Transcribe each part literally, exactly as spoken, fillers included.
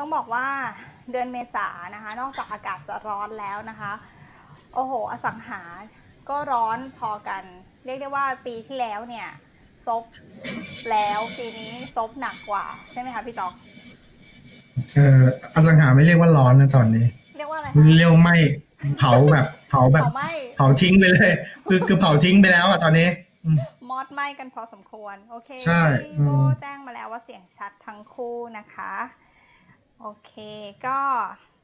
ต้องบอกว่าเดือนเมษานะคะนอกจากอากาศจะร้อนแล้วนะคะโอ้โหอสังหาก็ร้อนพอกันเรียกได้ว่าปีที่แล้วเนี่ยซบแล้วปีนี้ซบหนักกว่าใช่ไหมคะพี่ต๊อกเอออสังหาไม่เรียกว่าร้อนนะตอนนี้เรียกว่าอะไรเรียกไม่เผาแบบเผาแบบเผาทิ้งไปเลยคือคือเผาทิ้งไปแล้วอ่ะตอนนี้มอดไหม้กันพอสมควรโอเคใช่โบแจ้งมาแล้วว่าเสียงชัดทั้งคู่นะคะโอเคก็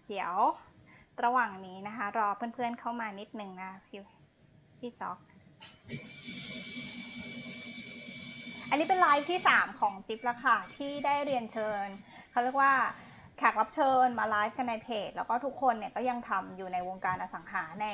เดี๋ยวระหว่างนี้นะคะรอเพื่อนๆเข้ามานิดนึงนะพี่พี่จ๊อกอันนี้เป็นไลฟ์ที่สามของจิ๊บละค่ะที่ได้เรียนเชิญเขาเรียกว่าแขกรับเชิญมาไลฟ์กันในเพจแล้วก็ทุกคนเนี่ยก็ยังทำอยู่ในวงการอสังหาใน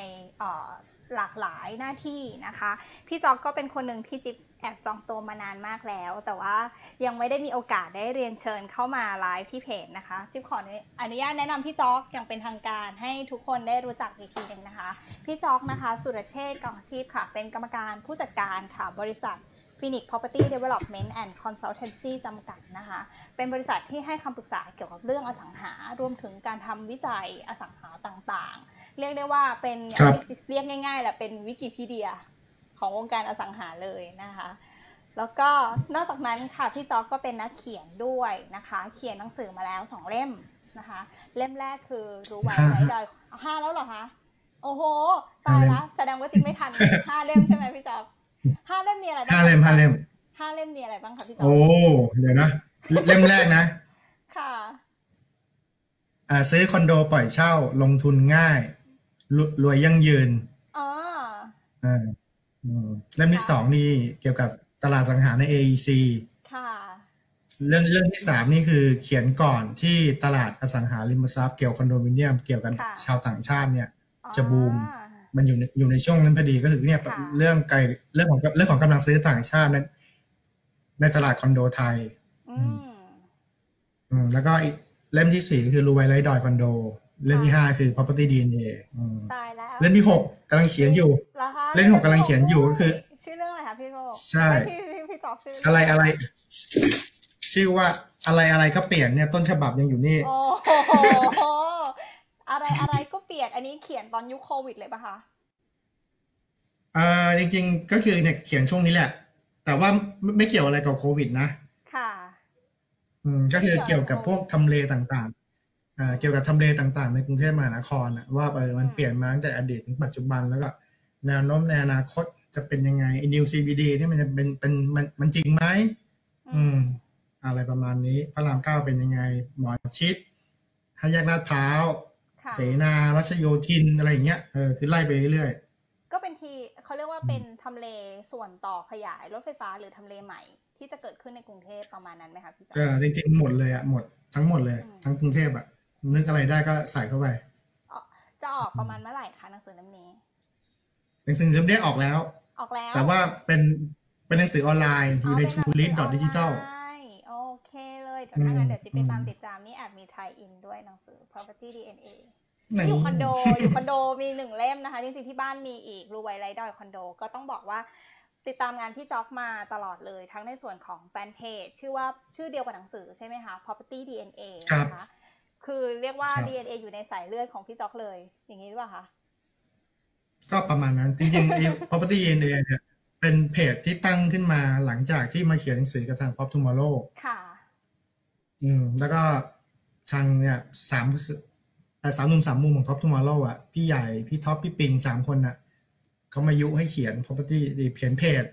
หลากหลายหน้าที่นะคะพี่จ๊อกก็เป็นคนหนึ่งที่จิ๊บแอบจองตัวมานานมากแล้วแต่ว่ายังไม่ได้มีโอกาสได้เรียนเชิญเข้ามาไลฟ์ที่เพจนะคะจิ๊บขออนุญาตแนะนำพี่จ๊อกอย่างเป็นทางการให้ทุกคนได้รู้จักอีกทีนึงนะคะพี่จ๊อกนะคะสุรเชษฐ์กองชีพค่ะเป็นกรรมการผู้จัดการค่ะบริษัทPhoenix Property Development and Consultancy จำกัดนะคะเป็นบริษัทที่ให้คำปรึกษาเกี่ยวกับเรื่องอสังหารวมถึงการทำวิจัยอสังหาต่างๆเรียกได้ว่าเป็นเรียกง่ายๆแหละเป็นวิกิพีเดียของวงการอสังหาเลยนะคะแล้วก็นอกจากนั้นค่ะพี่จ๊อกก็เป็นนักเขียนด้วยนะคะเขียนหนังสือมาแล้วสองเล่มนะคะเล่มแรกคือรู้ไว้ไว้ดอยห้าแล้วเหรอคะโอ้โหตายละแสดงว่าจริงไม่ทันห้าเล่มใช่ไหมพี่จ๊อกห้าเล่มมีอะไรบ้างห้าเล่มห้าเล่มห้าเล่มมีอะไรบ้างคะพี่จอมโอ้เดี๋ยวนะเล่มแรกนะค่ะอ่าซื้อคอนโดปล่อยเช่าลงทุนง่ายรวยยั่งยืนอ๋ออ่าเล่มที่สองนี่เกี่ยวกับตลาดสังหาใน เอ อี ซี ค่ะเรื่องเรื่องที่สามนี่คือเขียนก่อนที่ตลาดอสังหาริมทรัพย์เกี่ยวคอนโดมิเนียมเกี่ยวกับชาวต่างชาติเนี่ยจะบูมมันอยู่ในอยู่ในช่วงนั้นพอดีก็คือเนี่ยเรื่องไกลเรื่องของเรื่องของกำลังซื้อต่างชาติในในตลาดคอนโดไทยอืมแล้วก็เล่มที่สี่คือรูไวไลดอยคอนโดเล่มที่ห้าคือ property ดี เอ็น เอ ตายแล้วเล่มที่หกกำลังเขียนอยู่เล่มหกกำลังเขียนอยู่ก็คือชื่อเรื่องอะไรคะพี่โกใช่พี่ตอบชื่ออะไรอะไรชื่อว่าอะไรอะไรก็เปลี่ยนเนี่ยต้นฉบับยังอยู่นี่อะไรอะไรก็เปลี่ยนอันนี้เขียนตอนยุคโควิดเลยป่ะคะเออจริงๆก็คือเนี่ยเขียนช่วงนี้แหละแต่ว่าไม่เกี่ยวอะไรกับโควิดนะค่ะอืมก็คือเกี่ยวกับพวกทำเลต่างๆอ่าเกี่ยวกับทำเลต่างๆในกรุงเทพมหานครอ่ะว่าเออมันเปลี่ยนมาตั้งแต่อดีตถึงปัจจุบันแล้วก็แนวโน้มในอนาคตจะเป็นยังไงนิวซีบีดีนี่มันจะเป็นเป็นมันมันจริงไหมอืมอะไรประมาณนี้พระรามเก้าเป็นยังไงหมอชิดห้าแยกลาดพร้าวเสนารัชโยธินอะไรอย่างเงี้ยเออคือไล่ไปเรื่อยๆก็เป็นที่เขาเรียกว่าเป็นทำเลส่วนต่อขยายรถไฟฟ้าหรือทำเลใหม่ที่จะเกิดขึ้นในกรุงเทพประมาณนั้นไหมคะพี่จ๊ะเออจริงๆหมดเลยอะหมดทั้งหมดเลยทั้งกรุงเทพอะนึกอะไรได้ก็ใส่เข้าไปจะออกประมาณเมื่อไหร่คะหนังสือเล่มนี้หนังสือเล่มนี้ออกแล้วออกแล้วแต่ว่าเป็นเป็นหนังสือออนไลน์อยู่ในชูลิสต์ ดอท ดิจิทัลโอเคเลยเดี๋ยวงั้นเดี๋ยวจะไปตามติดตามนี่แอบมีไทยอินด้วยหนังสือ property ดี เอ็น เออยู่คอนโดอยู่คอนโดมีหนึ่งเล่มนะคะจริงๆที่บ้านมีอีกรูไวไลดอยคอนโดก็ต้องบอกว่าติดตามงานพี่จ๊อกมาตลอดเลยทั้งในส่วนของแฟนเพจชื่อว่าชื่อเดียวกับหนังสือใช่ไหมคะ property ดี เอ็น เอ นะคะคือเรียกว่า ดี เอ็น เอ อยู่ในสายเลือดของพี่จ๊อกเลยอย่างนี้หรือเปล่าคะก็ประมาณนั้นจริงๆ property ดี เอ็น เอ เนี่ยเป็นเพจที่ตั้งขึ้นมาหลังจากที่มาเขียนหนังสือกับทาง พร็อพ Tomorrow ค่ะอืมแล้วก็ทางเนี่ยสามสามมุมสามมุมของ พร็อพ Tomorrow อ่ะพี่ใหญ่พี่ท็อปพี่ปิงสามคนน่ะเขามายุให้เขียน property เขียนเพจ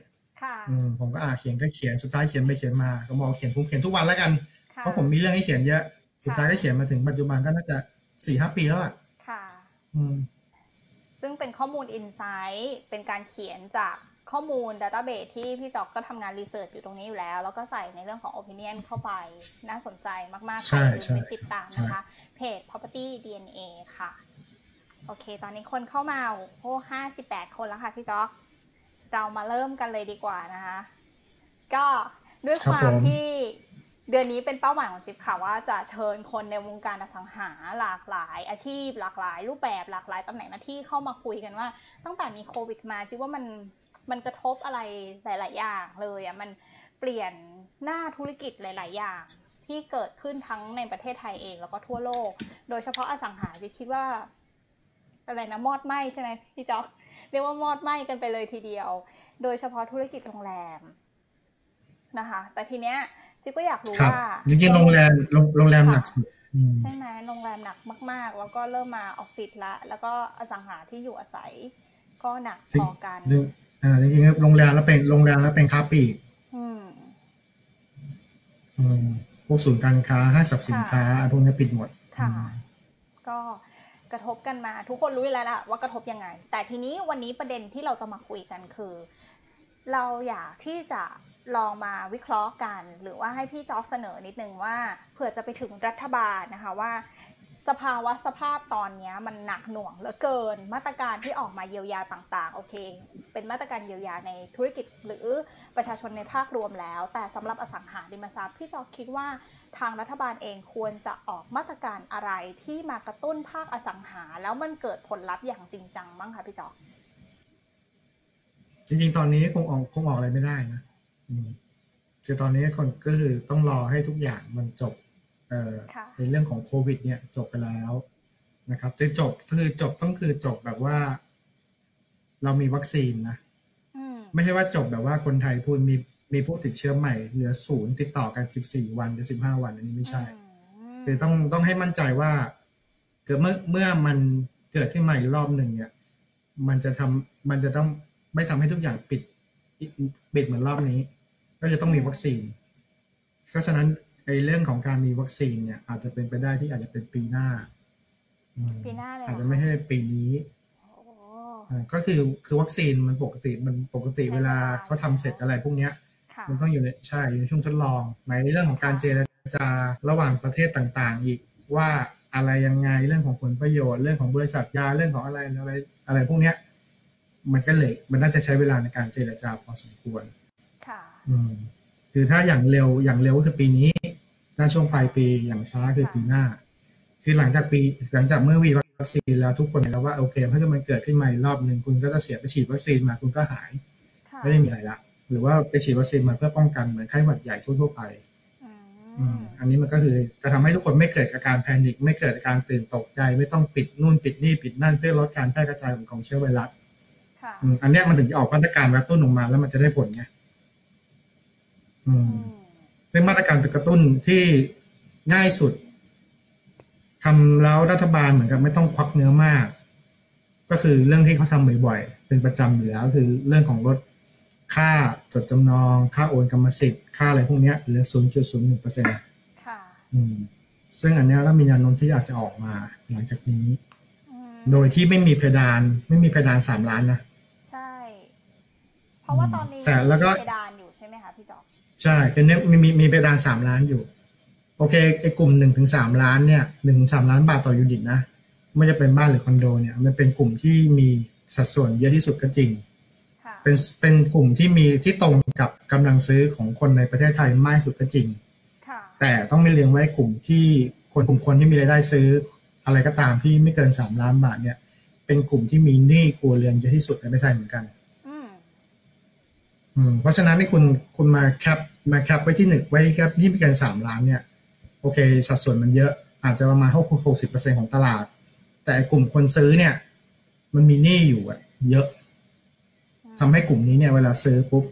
ค่ะอืมผมก็อ่าเขียนก็เขียนสุดท้ายเขียนไปเขียนมาก็มองเขียนผมเขียนทุกวันแล้วกันเพราะผมมีเรื่องให้เขียนเยอะสุดท้ายก็เขียนมาถึงปัจจุบันก็น่าจะสี่ห้าปีแล้วอ่ะค่ะอืมซึ่งเป็นข้อมูลอินไซต์เป็นการเขียนจากข้อมูล Database ที่พี่จ๊อกก็ทำงานรีเสิร์ชอยู่ตรงนี้อยู่แล้วแล้วก็ใส่ในเรื่องของ Opinion เข้าไปน่าสนใจมากๆค่ะไปติดตามนะคะเพจ Property ดี เอ็น เอ ค่ะโอเคตอนนี้คนเข้ามาโอ้ห้าสิบแปดคนแล้วค่ะพี่จ๊อกเรามาเริ่มกันเลยดีกว่านะคะก็ด้วยความที่เดือนนี้เป็นเป้าหมายของจิ๊บค่ะว่าจะเชิญคนในวงการอสังหาหลากหลายอาชีพหลากหลายรูปแบบหลากหลายตำแหน่งหน้าที่เข้ามาคุยกันว่าตั้งแต่มีโควิดมาจิ๊บว่ามันมันกระทบอะไรหลายๆอย่างเลยอ่ะมันเปลี่ยนหน้าธุรกิจหลายๆอย่าง ที่เกิดขึ้นทั้งในประเทศไทยเองแล้วก็ทั่วโลกโดยเฉพาะอสังหาริมทรัพย์คิดว่าอะไรนะมอดไหม้ใช่ไหมพี่จ๊อกเรียกว่ามอดไหม้กันไปเลยทีเดียวโดยเฉพาะธุรกิจโรงแรมนะคะแต่ทีเนี้ยจิ๊กก็อยากรู้ว่านี่คือโรงแรมโรงแรมหนักสุดใช่ไหมโรงแรมหนักมากๆแล้วก็เริ่มมาออฟฟิศละแล้วก็อสังหาที่อยู่อาศัยก็หนักพอกันอ่าจริงๆโรงแรมแล้วเป็นโรงแรมแล้วเป็นค้าปลีกอืมอืมพวกศูนย์การค้าห้างสรรพสินค้าพวกนี้ปิดหมดค่ะก็กระทบกันมาทุกคนรู้แล้วล่ะว่ากระทบยังไงแต่ทีนี้วันนี้ประเด็นที่เราจะมาคุยกันคือเราอยากที่จะลองมาวิเคราะห์กันหรือว่าให้พี่จ๊อกเสนอนิดนึงว่าเผื่อจะไปถึงรัฐบาลนะคะว่าสภาวะสภาพตอนนี้มันหนักหน่วงเหลือเกินมาตรการที่ออกมาเยียวยาต่างๆโอเคเป็นมาตรการเยียวยาในธุรกิจหรือประชาชนในภาครวมแล้วแต่สำหรับอสังหาริมทรัพย์พี่จ๊อกคิดว่าทางรัฐบาลเองควรจะออกมาตรการอะไรที่มากระตุ้นภาคอสังหาแล้วมันเกิดผลลัพธ์อย่างจริงจังบ้างคะพี่จ๊อกจริงๆตอนนี้คงออกคงออกอะไรไม่ได้นะคือตอนนี้คนก็คือต้องรอให้ทุกอย่างมันจบในเรื่องของโควิดเนี่ยจบไปแล้วนะครับแต่จบคือจบต้องคือจบแบบว่าเรามีวัคซีนนะไม่ใช่ว่าจบแบบว่าคนไทยพูดมีมีผู้ติดเชื้อใหม่เหลือศูนย์ติดต่อกันสิบสี่วันหรือสิบห้าวันอันนี้ไม่ใช่คือต้องต้องให้มั่นใจว่าเกิดเมื่อเมื่อมันเกิดขึ้นใหม่รอบหนึ่งเนี่ยมันจะทำมันจะต้องไม่ทำให้ทุกอย่างปิดปิดเหมือนรอบนี้ก็จะต้องมีวัคซีนเพราะฉะนั้นในเรื่องของการมีวัคซีนเนี่ยอาจจะเป็นไปได้ที่อาจจะเป็นปีหน้าปีหน้าเลยอาจจะไม่ใช่ปีนี้ก็คือคือวัคซีนมันปกติมันปกติเวลาเขาทำเสร็จอะไรพวกเนี้ยมันต้องอยู่ในใช่อยู่ในช่วงทดลองในเรื่องของการเจรจาระหว่างประเทศต่างๆอีกว่าอะไรยังไงเรื่องของผลประโยชน์เรื่องของบริษัทยาเรื่องของอะไรอะไรอะไรพวกเนี้ยมันก็เลยมันน่าจะใช้เวลาในการเจรจาพอสมควรค่ะอืมคือถ้าอย่างเร็วอย่างเร็วก็คือปีนี้ถ้าช่วงปลายปีอย่างช้าคือปีหน้าคือหลังจากปีหลังจากเมื่อวีวัคซีนแล้วทุกคนแล้วว่าโอเคถ้าเกิดมันเกิดขึ้นใหม่รอบหนึ่งคุณก็จะเสียไปฉีดวัคซีนมาคุณก็หายไม่ได้มีอะไรละหรือว่าไปฉีดวัคซีนมาเพื่อป้องกันเหมือนไข้หวัดใหญ่ทั่วๆไปอืมอันนี้มันก็คือจะทำให้ทุกคนไม่เกิดอาการแพนิคไม่เกิดอาการตื่นตกใจไม่ต้องปิดนู่นปิดนี่ปิดนั่นเพื่อลดการแพร่กระจายของเชื้อไวรัสอันนี้มันถึงจะออกมาตรการกระตุ้นออกมาแล้วมันจะได้ผลไงซึ่งมาตรการกระตุ้นที่ง่ายสุดทำแล้วรัฐบาลเหมือนกับไม่ต้องควักเนื้อมากก็คือเรื่องที่เขาทำบ่อยๆเป็นประจำอยู่แล้วคือเรื่องของลดค่าจดจำนองค่าโอนกรรมสิทธิ์ค่าอะไรพวกนี้เหลือ ศูนย์จุดศูนย์หนึ่งเปอร์เซ็นต์ ค่ะซึ่งอันนี้ก็มีแนวโน้มที่อาจจะออกมาหลังจากนี้โดยที่ไม่มีเพดานไม่มีเพดานสามล้านนะใช่เพราะว่าตอนนี้แต่แล้วก็เพดานอยู่ใช่ไหมคะพี่จอมใช่คือเนี่ยมีมีมีเพดานสามล้านอยู่โอเคไอ้กลุ่มหนึ่งถึงสามล้านเนี่ยหนึ่งถึงสามล้านบาทต่อยูนิตนะไม่จะเป็นบ้านหรือคอนโดเนี่ยมันเป็นกลุ่มที่มีสัดส่วนเยอะที่สุดก็จริงเป็นเป็นกลุ่มที่มีที่ตรงกับกำลังซื้อของคนในประเทศไทยมากที่สุดก็จริงแต่ต้องไม่เลี้ยงไว้กลุ่มที่คนกลุ่มคนที่มีรายได้ซื้ออะไรก็ตามที่ไม่เกินสามล้านบาทเนี่ยเป็นกลุ่มที่มีหนี้ครัวเรือนเยอะที่สุดในประเทศไทยเหมือนกันอืมเพราะฉะนั้นที่คุณคุณมาแคปมาแคปไว้ที่หนึ่งไว้ครับที่ไม่เกินสามล้านเนี่ยโอเคสัดส่วนมันเยอะอาจจะประมาณหกสิบเปอร์เซ็นต์ของตลาดแต่กลุ่มคนซื้อเนี่ยมันมีหนี้อยู่อะเยอะทำให้กลุ่มนี้เนี่ยเวลาซื้อปุ๊บ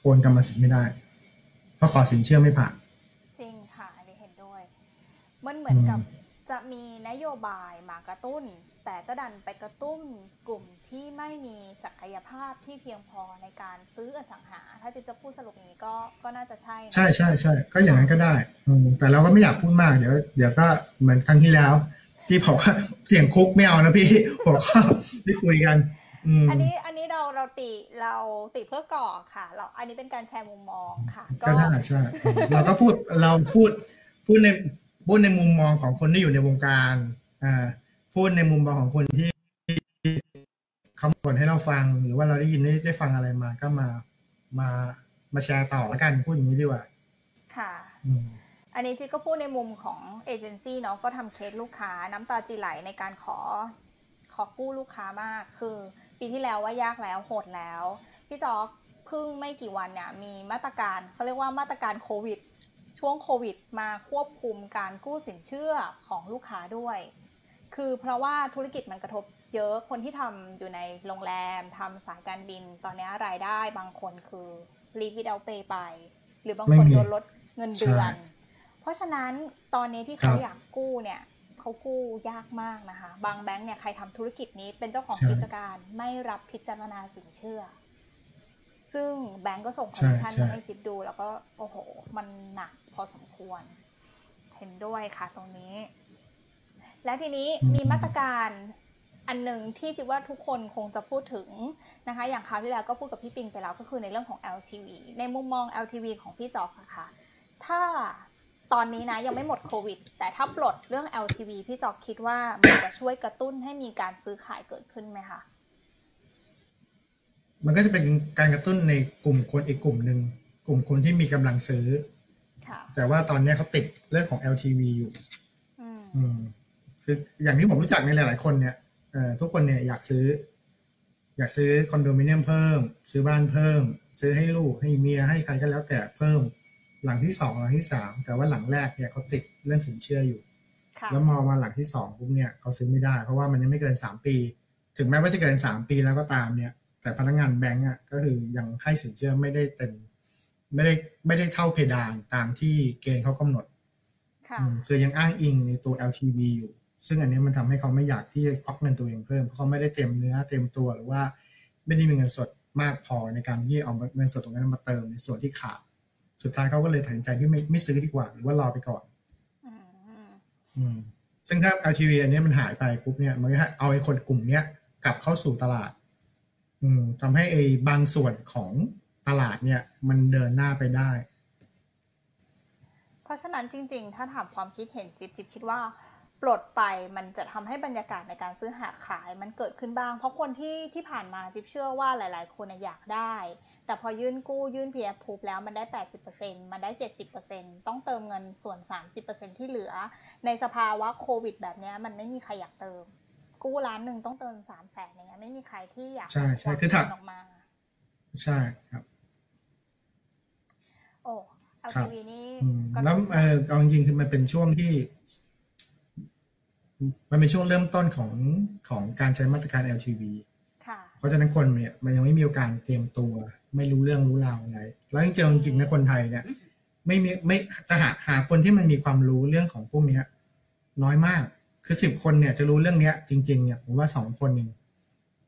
โอนกรรมสิทธิ์ไม่ได้เพราะขอสินเชื่อไม่ผ่านจริงค่ะอันนี้เห็นด้วยมันเหมือนกับจะมีนโยบายมากระตุ้นแต่ก็ดันไปกระตุ้นกลุ่มที่ไม่มีศักยภาพที่เพียงพอในการซื้ออสังหาถ้าจิ๊บจะพูดสรุปนี้ก็ก็น่าจะใช่ใช่ใช่ใช่ก็อย่างนั้นก็ได้แต่เราก็ไม่อยากพูดมากเดี๋ยวเดี๋ยวก็เหมือนครั้งที่แล้วที่บอกว่าเสี่ยงคุกไม่เอานะพี่หัวข้อที่คุยกันอันนี้อันนี้เราเราติเราติเพื่อก่อค่ะเราอันนี้เป็นการแชร์มุมมองค่ะก็ใช่ใช่เราก็พูดเราพูดพูดในพูดในมุมมองของคนที่อยู่ในวงการอ่าพูดในมุมมองของคนที่คำบ่นให้เราฟังหรือว่าเราได้ยินได้ได้ฟังอะไรมาก็มามามาแชร์ต่อแล้วกันพูดอย่างนี้ดีกว่าค่ะอันนี้จิ๊กก็พูดในมุมของเอเจนซี่เนาะก็ทำเคสลูกค้าน้ำตาจีไหลในการขอขอกู้ลูกค้ามากคือปีที่แล้วว่ายากแล้วโหดแล้วพี่จ๊อกเพิ่งไม่กี่วันเนี่ยมีมาตรการเขาเรียกว่ามาตรการโควิด ช่วงโควิดมาควบคุมการกู้สินเชื่อของลูกค้าด้วยคือเพราะว่าธุรกิจมันกระทบเยอะคนที่ทำอยู่ในโรงแรมทำสายการบินตอนนี้รายได้บางคนคือ leave without pay ไปหรือบางคนโดนลดเงินเดือนเพราะฉะนั้นตอนนี้ที่เขาอยากกู้เนี่ยเขากู้ยากมากนะคะบางแบงค์เนี่ยใครทำธุรกิจนี้เป็นเจ้าของกิจการไม่รับพิจารณาสินเชื่อซึ่งแบงค์ก็ส่งคอนดิชั่นมาให้จิ๊บดูแล้วก็โอ้โหมันหนักพอสมควรเห็นด้วยค่ะตรงนี้และทีนี้มีมาตรการอันหนึ่งที่จิ๊บว่าทุกคนคงจะพูดถึงนะคะอย่างคราวที่แล้วก็พูดกับพี่ปิงไปแล้วก็คือในเรื่องของ แอล ที วี ในมุมมอง แอล ที วี ของพี่จอกอะค่ะถ้าตอนนี้นะยังไม่หมดโควิดแต่ถ้าปลดเรื่อง แอล ที วี พี่จอกคิดว่ามันจะช่วยกระตุ้นให้มีการซื้อขายเกิดขึ้นไหมคะมันก็จะเป็นการกระตุ้นในกลุ่มคนอีกกลุ่มหนึ่งกลุ่มคนที่มีกำลังซื้อแต่ว่าตอนนี้เขาติดเรื่องของ แอล ที วี อยู่คืออย่างที่ผมรู้จักในหลายๆคนเนี่ยทุกคนเนี่ยอยากซื้ออยากซื้อคอนโดมิเนียมเพิ่มซื้อบ้านเพิ่มซื้อให้ลูกให้เมียให้ใครก็แล้วแต่เพิ่มหลังที่สองหลังที่สามแต่ว่าหลังแรกเนี่ยเขาติดเรื่องสินเชื่ออยู่แล้วมองมาหลังที่สองปุ๊บเนี่ยเขาซื้อไม่ได้เพราะว่ามันยังไม่เกินสามปีถึงแม้ว่าจะเกินสามปีแล้วก็ตามเนี่ยแต่พนักงานแบงก์อ่ะก็คือยังให้สินเชื่อไม่ได้เต็มไม่ได้ไม่ได้เท่าเพดานตามที่เกณฑ์เขากำหนดคือยังอ้างอิงในตัว แอล ที วี อยู่ซึ่งอันนี้มันทำให้เขาไม่อยากที่จะควักเงินตัวเองเพิ่มเพราะเขาไม่ได้เต็มเนื้อเต็มตัวหรือว่าไม่ได้มีเงินสดมากพอในการที่เอาเงินสดตรงนั้นมาเติมในส่วนที่ขาดสุดท้ายเขาก็เลยตัดสินใจที่ไม่ไม่ซื้อดีกว่าหรือว่ารอไปก่อนอืมซึ่งถ้า แอล ที วี อันนี้มันหายไปปุ๊บเนี่ยมันก็เอาไอ้คนกลุ่มเนี้ยกลับเข้าสู่ตลาดอืมทำให้ไอ้บางส่วนของตลาดเนี่ยมันเดินหน้าไปได้เพราะฉะนั้นจริงๆถ้าถามความคิดเห็นจิ๊บจิ๊บคิดว่าปลดไปมันจะทำให้บรรยากาศในการซื้อหาขายมันเกิดขึ้นบ้างเพราะคนที่ที่ผ่านมาจิ๊บเชื่อว่าหลายๆคนอยากได้แต่พอยื่นกู้ยื่น พี เอฟ Proof แล้วมันได้ แปดสิบเปอร์เซ็นต์ มันได้ เจ็ดสิบเปอร์เซ็นต์ ต้องเติมเงินส่วน สามสิบเปอร์เซ็นต์ ที่เหลือในสภาวะโควิดแบบนี้มันไม่มีใครอยากเติมกู้ล้านหนึ่งต้องเติม สามแสน อย่างเงี้ยไม่มีใครที่อยากใช่ใช่คือถักออกมาใช่ครับโอ้ แอล ที วี นี่แล้วเออเอาจริงคือมันเป็นช่วงที่มันเป็นช่วงเริ่มต้นของของการใช้มาตรการ แอล ที วี เพราะฉะนั้นคนเนี่ยมันยังไม่มีโอกาสเตรียมตัวไม่รู้เรื่องรู้ราวอะไรแล้วจริงๆจริงๆนะคนไทยเนี่ยไม่มีไม่จะหาหาคนที่มันมีความรู้เรื่องของพวกนี้น้อยมากคือสิบคนเนี่ยจะรู้เรื่องเนี้ยจริงๆเนี่ยผมว่าสองคนเอง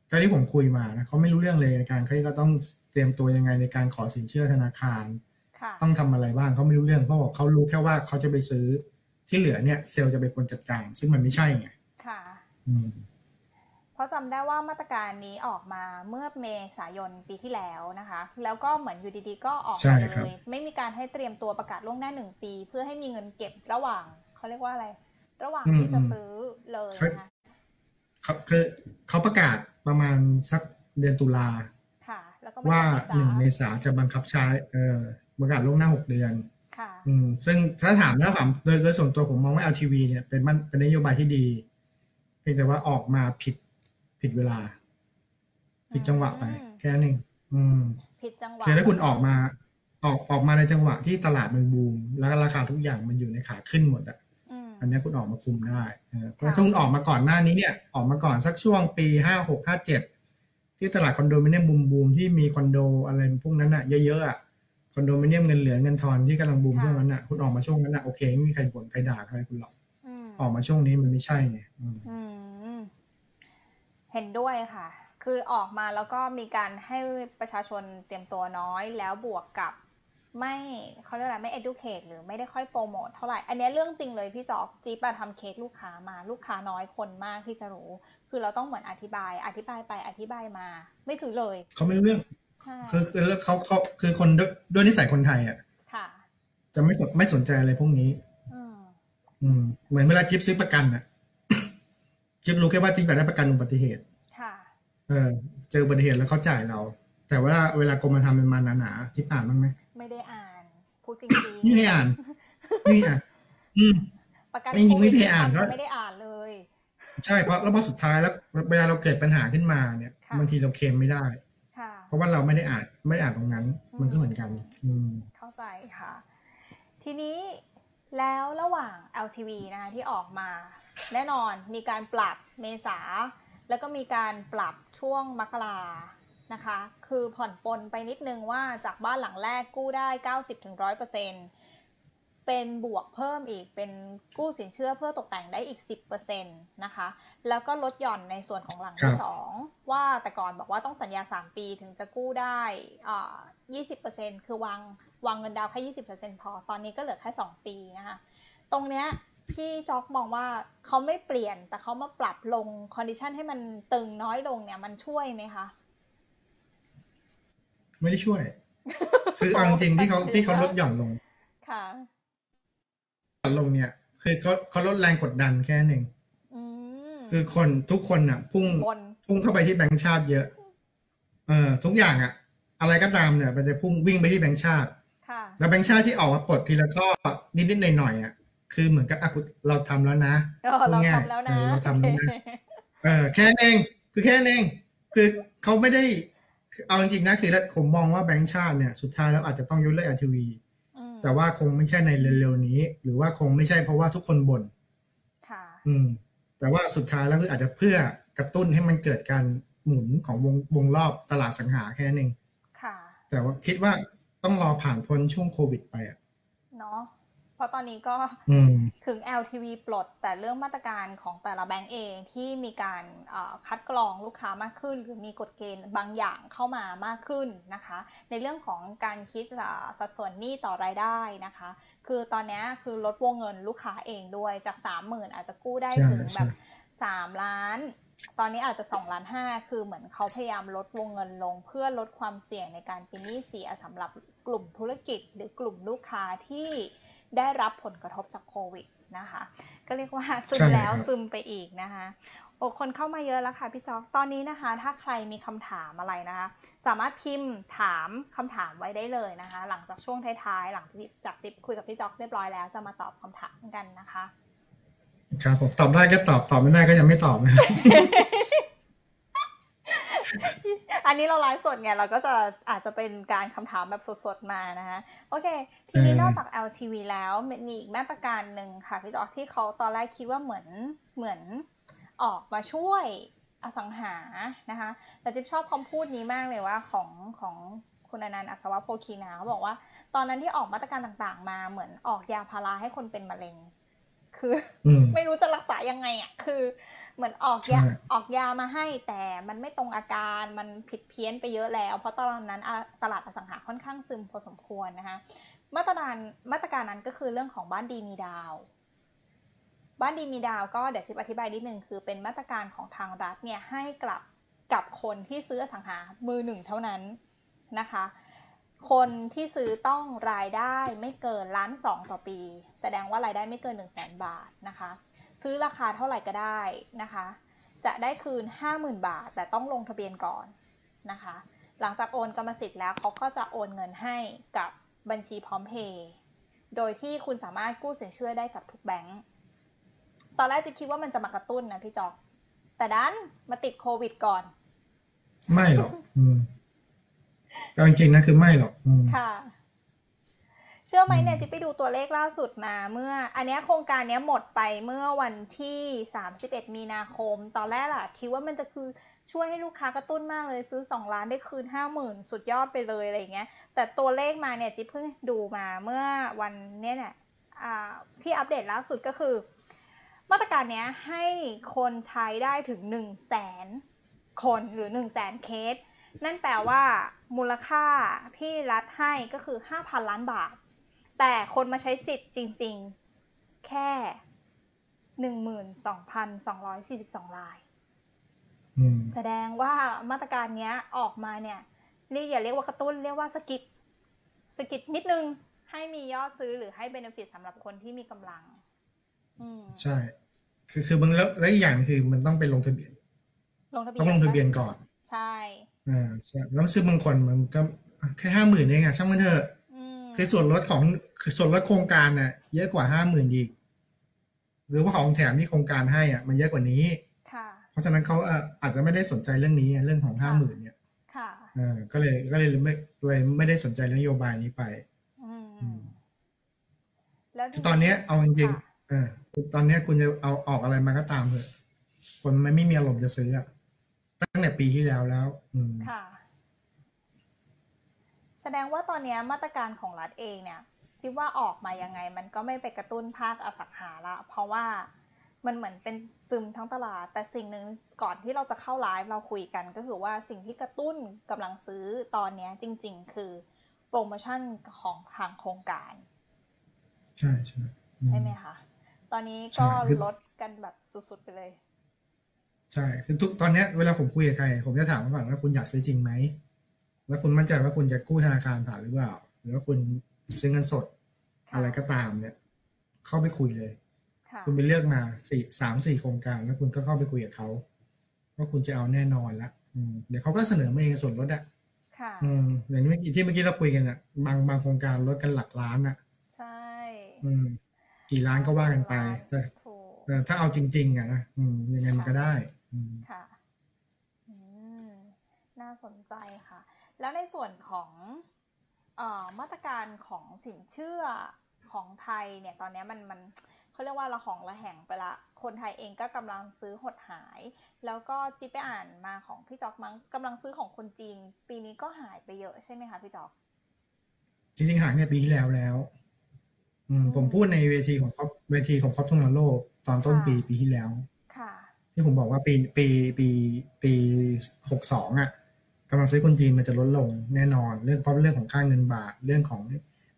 ตอนที่ผมคุยมานะเขาไม่รู้เรื่องเลยในการเขาก็ต้องเตรียมตัวยังไงในการขอสินเชื่อธนาคารต้องทำอะไรบ้างเขาไม่รู้เรื่องเขาบอกเขารู้แค่ว่าเขาจะไปซื้อที่เหลือเนี่ยเซลล์จะเป็นคนจัดการซึ่งมันไม่ใช่ไงค่ะอืมเพราะจำได้ว่ามาตรการนี้ออกมาเมื่อเมษายนปีที่แล้วนะคะแล้วก็เหมือนอยู่ดีๆก็ออกมาเลยไม่มีการให้เตรียมตัวประกาศล่วงหน้าหนึ่งปีเพื่อให้มีเงินเก็บระหว่างเขาเรียกว่าอะไรระหว่างที่จะซื้อเลยนะเขาคือเขาประกาศประมาณสักเดือนตุลาค่ะแล้วก็ว่าหนึ่งเมษายนจะบังคับใช้เออประกาศล่วงหน้าหกเดือนอืมซึ่งถ้าถามถ้าถามโดยโดยส่วนตัวผมมองว่า แอล ที วี เนี่ยเป็นมันเป็นนโยบายที่ดีเพียงแต่ว่าออกมาผิดผิดเวลาผิดจังหวะไปแค่นั้นอืมผิดจังหวะคือถ้าคุณออกมาออกออกมาในจังหวะที่ตลาดมันบูมแล้วราคาทุกอย่างมันอยู่ในขาขึ้นหมดอ่ะอันนี้คุณออกมาคุมได้เพราะถ้าคุณออกมาก่อนหน้านี้เนี่ยออกมาก่อนสักช่วงปีห้าหกห้าเจ็ดที่ตลาดคอนโดมิเนียมบูมบูมที่มีคอนโดอะไรพวกนั้นอ่ะเยอะๆอ่ะคอนโดมิเนียมเงินเหลือเงินทอนที่กำลังบูมช่วงนั้นน่ะคุณออกมาช่วงนั้นน่ะโอเคไม่มีใครบ่นใครด่าใครคุณหรอกออกมาช่วงนี้มันไม่ใช่ไงเห็นด้วยค่ะคือออกมาแล้วก็มีการให้ประชาชนเตรียมตัวน้อยแล้วบวกกับไม่เขาเรียกอะไรไม่ educate หรือไม่ได้ค่อยโปรโมทเท่าไหร่อันนี้เรื่องจริงเลยพี่จอกจี๊ปทำเคสลูกค้ามาลูกค้าน้อยคนมากที่จะรู้คือเราต้องเหมือนอธิบายอธิบายไปอธิบายมาไม่ซื้อเลยเขาไม่รู้เรื่องคือคือเลือกเขาเขาคือคนด้วยนิสัยคนไทยอ่ะจะไม่สนไม่สนใจอะไรพวกนี้อืมเหมือนเวลาจิ๊บซื้อประกันอ่ะจิ๊บรู้แค่ว่าจิ๊บได้ประกันอุบัติเหตุเออเจออุบัติเหตุแล้วเขาจ่ายเราแต่ว่าเวลากรมธรรม์มันมาหนาๆจิ๊บอ่านบ้างไหมไม่ได้อ่านพูดจริงจริงไม่ได้อ่านนี่อ่ะอืมประกันไม่ยิงไม่ได้อ่านก็ไม่ได้อ่านเลยใช่เพราะแล้วพอสุดท้ายแล้วเวลาเราเกิดปัญหาขึ้นมาเนี่ยบางทีเราเคลมไม่ได้เพราะว่าเราไม่ได้อ่านไม่ได้อ่านตรงนั้นมันก็เหมือนกันเข้าใจค่ะท ทีนี้แล้วระหว่าง แอล ที วี นะคะที่ออกมาแน่นอนมีการปรับเมษาแล้วก็มีการปรับช่วงมกรานะคะคือผ่อนปลนไปนิดนึงว่าจากบ้านหลังแรกกู้ได้ เก้าสิบถึงร้อยเปอร์เซ็นต์ เป็นบวกเพิ่มอีกเป็นกู้สินเชื่อเพื่อตกแต่งได้อีก สิบเปอร์เซ็นต์ นะคะแล้วก็ลดหย่อนในส่วนของหลังที่สองว่าแต่ก่อนบอกว่าต้องสัญญาสามปีถึงจะกู้ได้อ่า ยี่สิบเปอร์เซ็นต์ คือวางวางเงินดาวแค่ ยี่สิบเปอร์เซ็นต์ พอตอนนี้ก็เหลือแค่สองปีนะคะตรงเนี้ยพี่จ๊อกมองว่าเขาไม่เปลี่ยนแต่เขามาปรับลงคอนดิชันให้มันตึงน้อยลงเนี่ยมันช่วยไหมคะไม่ได้ช่วยคือเอาจริงที่เขาที่เขาลดหย่อนลงค่ะลงเนี่ยคือเขาเขาลดแรงกดดันแค่หนึ่งคือคนทุกคนอ่ะพุ่งพุ่งเข้าไปที่แบงก์ชาติเยอะเออทุกอย่างอ่ะอะไรก็ตามเนี่ยมันจะพุ่งวิ่งไปที่แบงก์ชาติแล้วแบงก์ชาติที่ออกมาปลดทีละข้อนิดนิดหน่อยหน่อยอ่ะคือเหมือนกับเราทำแล้วนะเราทำแล้วนะเราทำแล้วนะเออแค่เองคือแค่เองคือเขาไม่ได้เอาจริงๆนะคือผมมองว่าแบงก์ชาติเนี่ยสุดท้ายแล้วอาจจะต้องยกเลิก แอล ที วีแต่ว่าคงไม่ใช่ในเร็วๆนี้หรือว่าคงไม่ใช่เพราะว่าทุกคนบ่นค่ะอืมแต่ว่าสุดท้ายแล้วคืออาจจะเพื่อกระตุ้นให้มันเกิดการหมุนของวงวงรอบตลาดสังหาแค่นึงค่ะแต่ว่าคิดว่าต้องรอผ่านพ้นช่วงโควิดไปอ่ะเนาะเพราะตอนนี้ก็ถึง แอล ที วี ปลดแต่เรื่องมาตรการของแต่ละแบงก์เองที่มีการคัดกรองลูกค้ามากขึ้นหรือมีกฎเกณฑ์บางอย่างเข้ามามากขึ้นนะคะในเรื่องของการคิดสัดส่วนหนี้ต่อรายได้นะคะคือตอนนี้คือลดวงเงินลูกค้าเองด้วยจาก สามหมื่น อาจจะกู้ได้ถึงแบบสามล้านตอนนี้อาจจะสองล้านห้าคือเหมือนเขาพยายามลดวงเงินลงเพื่อลดความเสี่ยงในการเป็นหนี้เสียสำหรับกลุ่มธุรกิจหรือกลุ่มลูกค้าที่ได้รับผลกระทบจากโควิดนะคะก็เรียกว่าซึมแล้วซึมไปอีกนะคะโอ้คนเข้ามาเยอะแล้วค่ะพี่จ๊อกตอนนี้นะคะถ้าใครมีคำถามอะไรนะคะสามารถพิมพ์ถามคำถามไว้ได้เลยนะคะหลังจากช่วงท้ายๆหลังจากจิ๊บคุยกับพี่จ๊อกเรียบร้อยแล้วจะมาตอบคำถามกันนะคะครับผมตอบได้ก็ตอบตอบไม่ได้ก็ยังไม่ตอบนะ อันนี้เราไลฟ์สดไงเราก็จะอาจจะเป็นการคำถามแบบสดๆมานะคะโอเคทีนี้นอกจาก แอล ที วี แล้วมีอีกมาตรการหนึ่งค่ะพี่จ๊อกที่เขาตอนแรกคิดว่าเหมือนเหมือนออกมาช่วยอสังหานะคะแต่จิ๊บชอบคำพูดนี้มากเลยว่าของของคุณอนันต์อัศวโภคีนาเขาบอกว่าตอนนั้นที่ออกมาตรการต่างๆมาเหมือนออกยาพาราให้คนเป็นมะเร็งคือ ไม่รู้จะรักษายังไงอ่ะคือเหมือนออกยาออกยามาให้แต่มันไม่ตรงอาการมันผิดเพี้ยนไปเยอะแล้วเพราะตอนนั้นตลาดอสังหาค่อนข้างซึมพอสมควรนะคะมาตรการมาตรการนั้นก็คือเรื่องของบ้านดีมีดาวบ้านดีมีดาวก็เดี๋ยวจิ๊บอธิบายนิดนึงคือเป็นมาตรการของทางรัฐเนี่ยให้กลับกับคนที่ซื้ออสังหามือหนึ่งเท่านั้นนะคะคนที่ซื้อต้องรายได้ไม่เกินล้านสองต่อปีแสดงว่ารายได้ไม่เกินหนึ่งแสนบาทนะคะซื้อราคาเท่าไหร่ก็ได้นะคะจะได้คืน ห้าหมื่น บาทแต่ต้องลงทะเบียนก่อนนะคะหลังจากโอนกรรมสิทธิ์แล้วเขาก็จะโอนเงินให้กับบัญชีพร้อมเพย์โดยที่คุณสามารถกู้สินเชื่อได้กับทุกแบงก์ตอนแรกจะคิดว่ามันจะมากระตุ้นนะพี่จ๊อกแต่ดันมาติดโควิดก่อนไม่หรอก จริงๆนะคือไม่หรอกค่ะเชื่อไหมเนี่ยจิ๊บไปดูตัวเลขล่าสุดมาเมื่ออันนี้โครงการนี้หมดไปเมื่อวันที่สามสิบเอ็ดมีนาคมตอนแรกอะคิดว่ามันจะคือช่วยให้ลูกค้ากระตุ้นมากเลยซื้อสองล้านได้คืน ห้าหมื่น สุดยอดไปเลยอะไรอย่างเงี้ยแต่ตัวเลขมาเนี่ยจิ๊บเพิ่งดูมาเมื่อวันนี้เนี่ยที่อัปเดตล่าสุดก็คือมาตรการเนี้ยให้คนใช้ได้ถึง หนึ่งแสนคนหรือ หนึ่งแสนเคสนั่นแปลว่ามูลค่าที่รัฐให้ก็คือ ห้าพันล้านบาทแต่คนมาใช้สิทธิ์จริงๆแค่ หนึ่งหมื่นสองพันสองร้อยสี่สิบสองรายแสดงว่ามาตรการนี้ออกมาเนี่ยเรียกอย่าเรียกว่ากระตุ้นเรียกว่าสะกิดสะกิดนิดนึงให้มียอดซื้อหรือให้เบเนฟิตสำหรับคนที่มีกำลังใช่คือคือมันแล้วและอีกอย่างคือมันต้องไปลงทะเบียนลงทะเบียนต้องลงทะเบียนก่อนใช่อ่าใช่แล้วซื้อบางคนมันก็แค่ห้าหมื่นเองอ่ะช่างมันเถอะคือส่วนลดของคือส่วนลดโครงการน่ะเยอะกว่าห้าหมื่นอีกหรือว่าของแถมที่โครงการให้อ่ะมันเยอะกว่านี้เพราะฉะนั้นเขาอาจจะไม่ได้สนใจเรื่องนี้เรื่องของห้าหมื่นเนี่ยก็เลยก็เลยไม่เลยไม่ได้สนใจนโยบายนี้ไป แล้วตอนนี้เอาจริงๆเออตอนนี้คุณจะเอาออกอะไรมาก็ตามเถอะคนมันไม่มีอารมณ์จะซื้ออะตั้งแต่ปีที่แล้วแล้วค่ะแสดงว่าตอนนี้มาตรการของรัฐเองเนี่ยคิดว่าออกมายังไงมันก็ไม่ไปกระตุ้นภาคอสังหาละเพราะว่ามันเหมือนเป็นซึมทั้งตลาดแต่สิ่งหนึ่งก่อนที่เราจะเข้าไลฟ์เราคุยกันก็คือว่าสิ่งที่กระตุ้นกำลังซื้อตอนนี้จริงๆคือโปรโมชั่นของทางโครงการใช่ใช่ใช่ไหมคะตอนนี้ก็ลดกันแบบสุดๆไปเลยใช่คือทุกตอนนี้เวลาผมคุยกับใครผมจะถามก่อนว่าคุณอยากซื้อจริงไหมแล้วคุณมั่นใจว่าคุณจะกู้ธนาคารผ่านหรือเปล่าหรือว่าคุณซื้อเงินสดอะไรก็ตามเนี่ยเข้าไปคุยเลยคุณไปเลือกมาสี่สามสี่โครงการแล้วคุณก็เข้าไปคุยกับเขาว่าคุณจะเอาแน่นอนละเดี๋ยวเขาก็เสนอมาเองส่วนลดอ่ะอย่างเมื่อกี้ที่เมื่อกี้เราคุยกันอ่ะบางบางโครงการลดกันหลักล้านอ่ะใช่กี่ล้านก็ว่ากันไปแต่ถ้าเอาจริงๆอ่ะนะยังไงมันก็ได้ค่ะน่าสนใจค่ะแล้วในส่วนของอมาตรการของสินเชื่อของไทยเนี่ยตอนนี้มันมันเขาเรียกว่าระหองระแหงไปละคนไทยเองก็กำลังซื้อหดหายแล้วก็จิ๊บไปอ่านมาของพี่จ๊อกมั้งกำลังซื้อของคนจีนปีนี้ก็หายไปเยอะใช่ไหมคะพี่จ๊อกจริงๆหายเนี่ยปีที่แล้วแล้วผมพูดในเวทีของครอบเวทีของครอบทุ่งมอลโลตอนต้นปีปีที่แล้วค่ะที่ผมบอกว่าปีปีปีปีหกสองอ่ะกำลังซื้อคนจีนมันจะลดลงแน่นอนเรื่องเพราะเรื่องของค่าเงินบาทเรื่องของ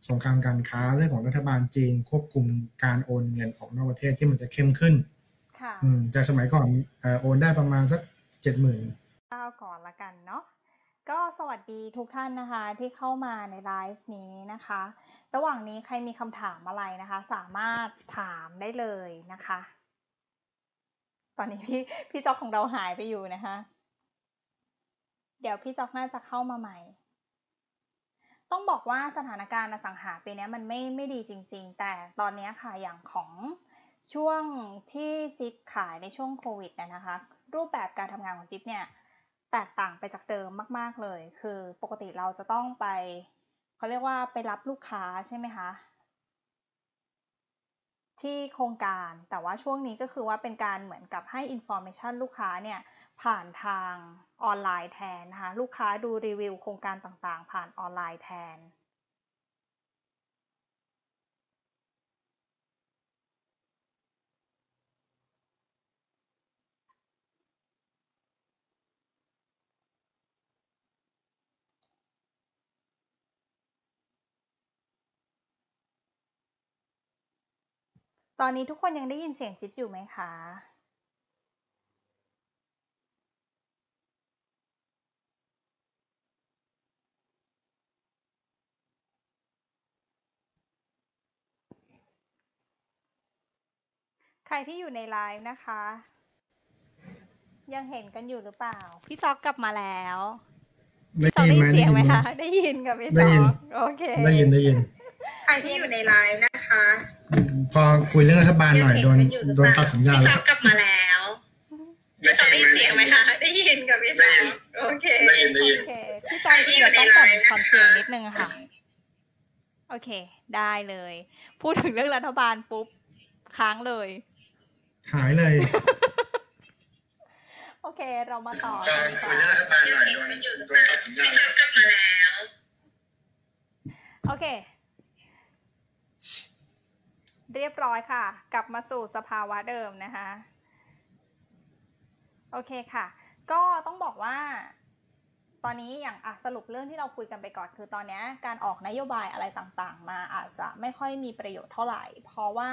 สงครามการค้าเรื่องของรัฐบาลจีนควบคุมการโอนเงินของนอกประเทศที่มันจะเข้มขึ้นค่ะจากสมัยก่อนโอนได้ประมาณสักเจ็ดหมื่นเก้าก่อนละกันเนาะก็สวัสดีทุกท่านนะคะที่เข้ามาในไลฟ์นี้นะคะระหว่างนี้ใครมีคำถามอะไรนะคะสามารถถามได้เลยนะคะตอนนี้พี่พี่จ๊อกของเราหายไปอยู่นะคะเดี๋ยวพี่จ๊อกน่าจะเข้ามาใหม่ต้องบอกว่าสถานการณ์อสังหาปีนี้มันไม่ไม่ดีจริงๆแต่ตอนนี้ค่ะอย่างของช่วงที่จิ๊บขายในช่วงโควิดนะคะรูปแบบการทำงานของจิ๊บเนี่ยแตกต่างไปจากเดิมมากๆเลยคือปกติเราจะต้องไปเขาเรียกว่าไปรับลูกค้าใช่ไหมคะที่โครงการแต่ว่าช่วงนี้ก็คือว่าเป็นการเหมือนกับให้อินฟอร์เมชันลูกค้าเนี่ยผ่านทางออนไลน์แทนนะคะลูกค้าดูรีวิวโครงการต่างๆผ่านออนไลน์แทนตอนนี้ทุกคนยังได้ยินเสียงจิ๊บอยู่ไหมคะใครที่อยู่ในไลฟ์นะคะยังเห็นกันอยู่หรือเปล่าพี่จ๊อกกลับมาแล้วจ๊อกได้ยินเสียงไหมคะได้ยินกับพี่จ๊อกโอเคได้ยินได้ยินใครที่อยู่ในไลฟ์นะคะพอคุยเรื่องรัฐบาลหน่อยโดนโดนตัดสัญญาณแล้วพี่จ๊อกกลับมาแล้วพี่จ๊อกได้ยินเสียงไหมคะได้ยินกับพี่จ๊อกโอเคได้ยินได้ยินพี่จ๊อกที่อยู่ในไลฟ์ต้องปรับเสียงนิดนึงค่ะโอเคได้เลยพูดถึงเรื่องรัฐบาลปุ๊บค้างเลยหายเลยโอเคเรามาต่อกันต่อโอเคเรียบร้อยค่ะกลับมาสู่สภาวะเดิมนะคะโอเคค่ะก็ต้องบอกว่าตอนนี้อย่างอ่ะสรุปเรื่องที่เราคุยกันไปก่อนคือตอนนี้การออกนโยบายอะไรต่างๆมาอาจจะไม่ค่อยมีประโยชน์เท่าไหร่เพราะว่า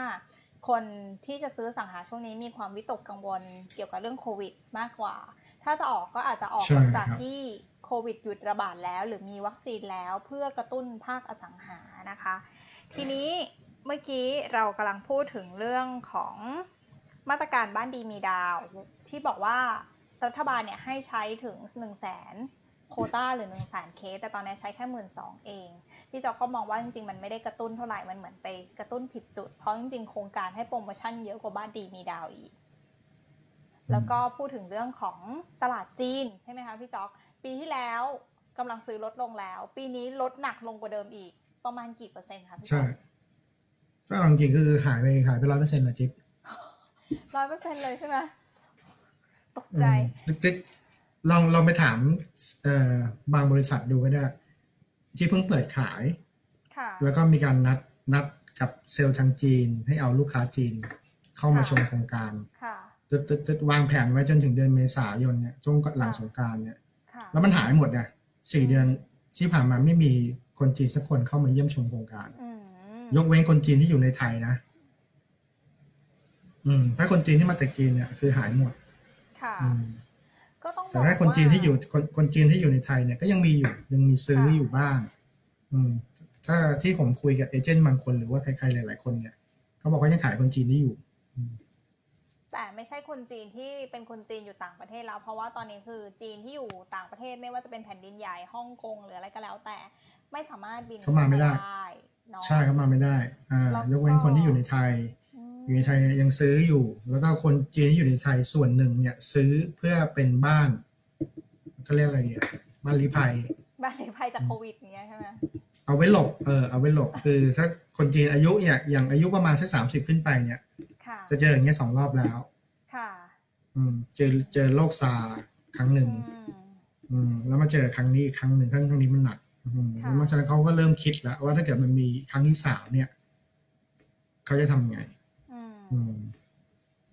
คนที่จะซื้อสังหาช่วงนี้มีความวิตกกังวลเกี่ยวกับเรื่องโควิดมากกว่าถ้าจะออกก็อาจจะออกหลังจากที่โควิดหยุดระบาดแล้วหรือมีวัคซีนแล้วเพื่อกระตุ้นภาคอสังหานะคะทีนี้เมื่อกี้เรากำลังพูดถึงเรื่องของมาตรการบ้านดีมีดาวที่บอกว่ารัฐบาลเนี่ยให้ใช้ถึง หนึ่งแสน โควต้าหรือ หนึ่งแสน เคสแต่ตอนนี้ใช้แค่ หนึ่งหมื่นสองพัน เองพี่จ๊อกก็มองว่าจริงๆมันไม่ได้กระตุ้นเท่าไหร่มันเหมือนไปกระตุ้นผิดจุดเพราะจริงๆโครงการให้โปรโมชั่นเยอะกว่าบ้านดีมีดาวอีกแล้วก็พูดถึงเรื่องของตลาดจีนใช่ไหมคะพี่จ๊อกปีที่แล้วกำลังซื้อลดลงแล้วปีนี้ลดหนักลงกว่าเดิมอีกประมาณกี่เปอร์เซ็นต์คะพี่จ๊อก ก็จริงๆคือหายไปหายไปร้อยเปอร์เซ็นต์ละจิ๊บร้อยเปอร์เซ็นต์เลยใช่ไหมตกใจติ๊กลองลองไปถามเอ่อบางบริษัทดูก็ได้ที่เพิ่งเปิดขายแล้วก็มีการนัดนัดกับเซลล์ทางจีนให้เอาลูกค้าจีนเข้ามาชมโครงการตึ๊ดตึ๊ดตึ๊ดวางแผนไว้จนถึงเดือนเมษายนเนี่ยช่วงหลังสงกรานต์เนี่ยแล้วมันหายหมดเนี่ยสี่เดือนที่ผ่านมาไม่มีคนจีนสักคนเข้ามาเยี่ยมชมโครงการยกเว้นคนจีนที่อยู่ในไทยนะอืมถ้าคนจีนที่มาจากจีนเนี่ยคือหายหมดค่ะก็ต้องแต่ถ้าคนจีนที่อยู่คนคนจีนที่อยู่ในไทยเนี่ยก็ยังมีอยู่ยังมีซื้ออยู่บ้างอืมถ้าที่ผมคุยกับเอเจนต์บางคนหรือว่าใครๆหลายๆคนเนี่ยเขาบอกว่ายังขายคนจีนได้อยู่แต่ไม่ใช่คนจีนที่เป็นคนจีนอยู่ต่างประเทศแล้วเพราะว่าตอนนี้คือจีนที่อยู่ต่างประเทศไม่ว่าจะเป็นแผ่นดินใหญ่ฮ่องกงหรืออะไรก็แล้วแต่ไม่สามารถบินเข้ามาไม่ได้ใช่เข้ามาไม่ได้อ่ายกเว้นคนที่อยู่ในไทยอยู่ในไทยยังซื้ออยู่แล้วก็คนจีนที่อยู่ในไทยส่วนหนึ่งเนี่ยซื้อเพื่อเป็นบ้านก็เรียกอะไรเนี่ยบ้านลี้ภัยบ้านลี้ภัยจากโควิดเนี้ยใช่ไหมเอาไว้หลบเออเอาไว้หลบคือถ้าคนจีนอายุเนี่ยอย่างอายุประมาณสักสามสิบขึ้นไปเนี่ยจะเจออย่างเงี้ยสองรอบแล้วค่ะอืมเจอเจอโรคซาครั้งหนึ่งอืมแล้วมาเจอครั้งนี้ครั้งหนึ่งครั้งนี้มันหนักอืมเพราะฉะนั้นเขาก็เริ่มคิดแล้วว่าถ้าเกิดมันมีครั้งที่สามเนี่ยเขาจะทำไงอืม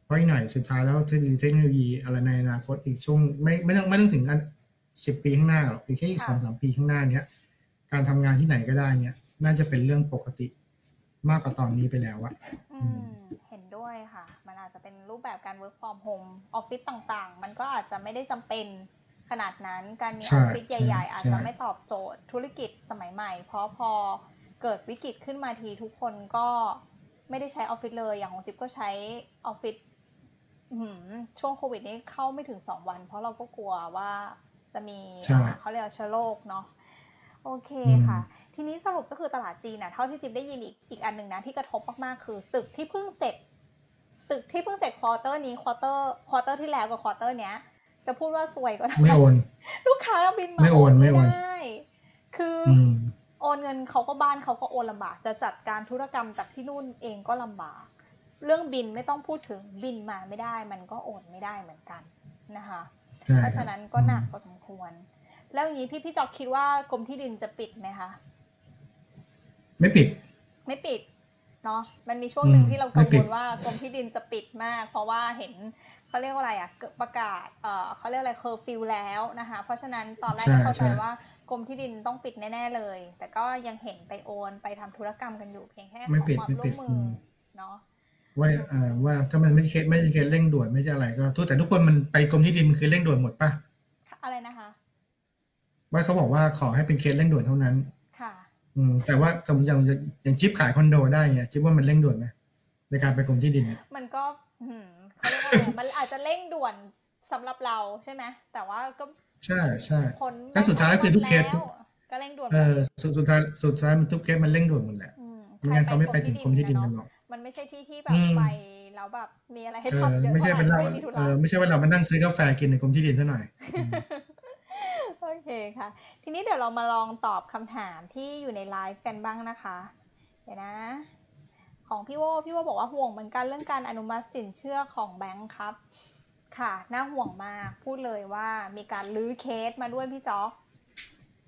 เพราะอีกหน่อยสุดท้ายแล้วเทคโนโลยีอะไรในอนาคตอีกช่วงไม่ไม่ต้องไม่ต้องถึงกันสิบปีข้างหน้าหรอกอีกแค่สองสามปีข้างหน้าเนี้ยการทำงานที่ไหนก็ได้เนี่ยน่าจะเป็นเรื่องปกติมากกว่าตอนนี้ไปแล้วอะเห็นด้วยค่ะมันอาจจะเป็นรูปแบบการ work from home ออฟฟิศต่างๆมันก็อาจจะไม่ได้จำเป็นขนาดนั้นการมีออฟฟิศใหญ่ๆอาจจะไม่ตอบโจทย์ธุรกิจสมัยใหม่เพราะพอเกิดวิกฤตขึ้นมาทีทุกคนก็ไม่ได้ใช้ออฟฟิศเลยอย่างของจิ๊บก็ใช้ออฟฟิศช่วงโควิดนี้เข้าไม่ถึงสองวันเพราะเราก็กลัวว่าจะมีเขาเรียกเชื้อโรคเนาะโอเคค่ะทีนี้สรุปก็คือตลาดจีนนะเท่าที่จิ๊บได้ยินอีกอีกอันหนึ่งนะที่กระทบมากๆคือตึกที่เพิ่งเสร็จตึกที่เพิ่งเสร็จควอเตอร์นี้ควอเตอร์ควอเตอร์ที่แล้วกับควอเตอร์เนี้ยจะพูดว่าซวยก็ได้ไม่โอนลูกค้าบินมาไม่โอนไม่ได้คือโอนเงินเขาก็บ้านเขาก็โอนลำบากจะจัดการธุรกรรมจากที่นู่นเองก็ลำบากเรื่องบินไม่ต้องพูดถึงบินมาไม่ได้มันก็โอนไม่ได้เหมือนกันนะคะเพราะฉะนั้นก็หนักพอสมควรแล้วอย่างนี้พี่พี่จอกคิดว่ากรมที่ดินจะปิดไหมคะไม่ปิดไม่ปิดเนาะมันมีช่วงหนึ่งที่เรากังวลว่ากรมที่ดินจะปิดมากเพราะว่าเห็นเขาเรียกว่าอะไรอ่ะประกาศเอ่อเขาเรียกอะไรเคอร์ฟิวแล้วนะคะเพราะฉะนั้นตอนแรกเข้าใจว่ากรมที่ดินต้องปิดแน่ๆเลยแต่ก็ยังเห็นไปโอนไปทำธุรกรรมกันอยู่เพียงแค่ไม่ปิดไม่ปิดเนาะว่าเอ่อว่าถ้ามันไม่ใช่เคสไม่ใช่เคสเร่งด่วนไม่ใช่อะไรก็ทุกแต่ทุกคนมันไปกรมที่ดินมันคือเร่งด่วนหมดป่ะอะไรนะคะว่าเขาบอกว่าขอให้เป็นเคสเร่งด่วนเท่านั้นค่ะอืมแต่ว่าสมมติอย่างอย่างจิ๊บขายคอนโดได้เนี่ยจิ๊บว่ามันเร่งด่วนไหมในการไปกรมที่ดินมันก็อืมเขาเรียกว่ามันอาจจะเร่งด่วนสำหรับเราใช่ไหมแต่ว่าก็ใช่ใช่ก็สุดท้ายคือทุกเคสก็เร่งด่วนเออสุดสุดท้ายสุดท้ายมันทุกเคสมันเร่งด่วนหมดแหละไม่งั้นเขาไม่ไปถึงกรมที่ดินกันหรอกมันไม่ใช่ที่ที่แบบไปแล้วแบบมีอะไรให้ทำเยอะไม่ใช่เป็นเราเออไม่ใช่ว่าเรามานั่งซื้อกาแฟกินในกรมที่ดินเท่าไหร่โอเคค่ะทีนี้เดี๋ยวเรามาลองตอบคำถามที่อยู่ในไลฟ์กันบ้างนะคะเดี๋ยวนะของพี่โว่พี่โว่บอกว่าห่วงเหมือนกันเรื่องการอนุมัติสินเชื่อของแบงค์ครับค่ะน่าห่วงมากพูดเลยว่ามีการลื้อเคสมาด้วยพี่จ๊อก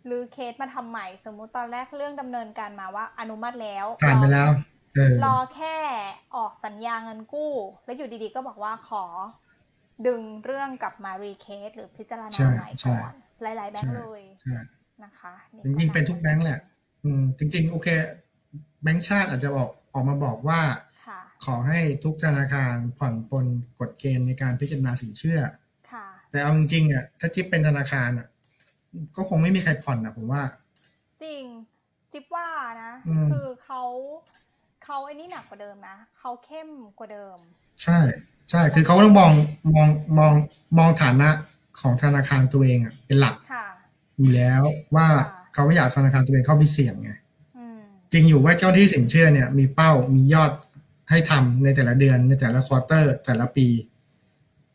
ลื้อเคสมาทำใหม่สมมุติตอนแรกเรื่องดำเนินการมาว่าอนุมัติแล้วผ่านไปแล้วรอแค่ออกสัญญาเงินกู้แล้วอยู่ดีๆก็บอกว่าขอดึงเรื่องกลับมารีเคสหรือพิจารณาใหม่ก่อนหลายๆแบงค์เลยนะคะจริงๆเป็นทุกแบงค์แหละอืมจริงๆโอเคแบงค์ชาติอาจจะบอกออกมาบอกว่าขอให้ทุกธนาคารผ่อนปลนกฎเกณฑ์ในการพิจารณาสินเชื่อแต่เอาจริงๆอ่ะถ้าจิ๊บเป็นธนาคารอ่ะก็คงไม่มีใครผ่อนนะผมว่าจริงจิ๊บว่านะคือเขาเขาไอ้นี่หนักกว่าเดิมนะเขาเข้มกว่าเดิมใช่ใช่คือเขาต้องมองมองมองมองฐานะของธนาคารตัวเองอ่ะเป็นหลักอยู่แล้วว่าเขาไม่อยากธนาคารตัวเองเข้าไปเสี่ยงไงจริงอยู่ว่าเจ้าที่สินเชื่อเนี่ยมีเป้ามียอดให้ทำในแต่ละเดือนในแต่ละควอเตอร์แต่ละปี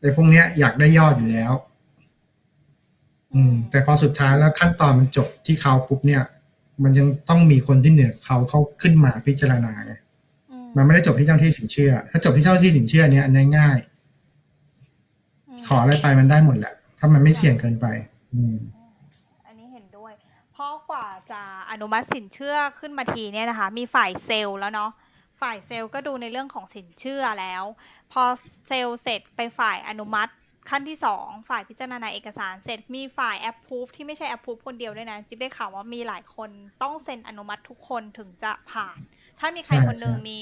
ในพวกเนี้ยอยากได้ยอดอยู่แล้วอืมแต่พอสุดท้ายแล้วขั้นตอนมันจบที่เขาปุ๊บเนี่ยมันยังต้องมีคนที่เหนือเขาเข้าขึ้นมาพิจารณาไงอืม มันไม่ได้จบที่เจ้าที่สินเชื่อถ้าจบที่เจ้าที่สินเชื่อเนี่ยอันง่ายๆขออะไรไปมันได้หมดแหละถ้ามันไม่เสี่ยงเกินไปอืมอันนี้เห็นด้วยเพราะกว่าจะอนุมัติสินเชื่อขึ้นมาทีเนี่ยนะคะมีฝ่ายเซลล์แล้วเนาะฝ่ายเซลล์ก็ดูในเรื่องของสินเชื่อแล้วพอเซลล์เสร็จไปฝ่ายอนุมัติขั้นที่สองฝ่ายพิจารณาเอกสารเสร็จมีฝ่าย approve ที่ไม่ใช่ approve คนเดียวด้วยนะจิ๊บได้ข่าวว่ามีหลายคนต้องเซ็นอนุมัติทุกคนถึงจะผ่านถ้ามีใครคนหนึ่งมี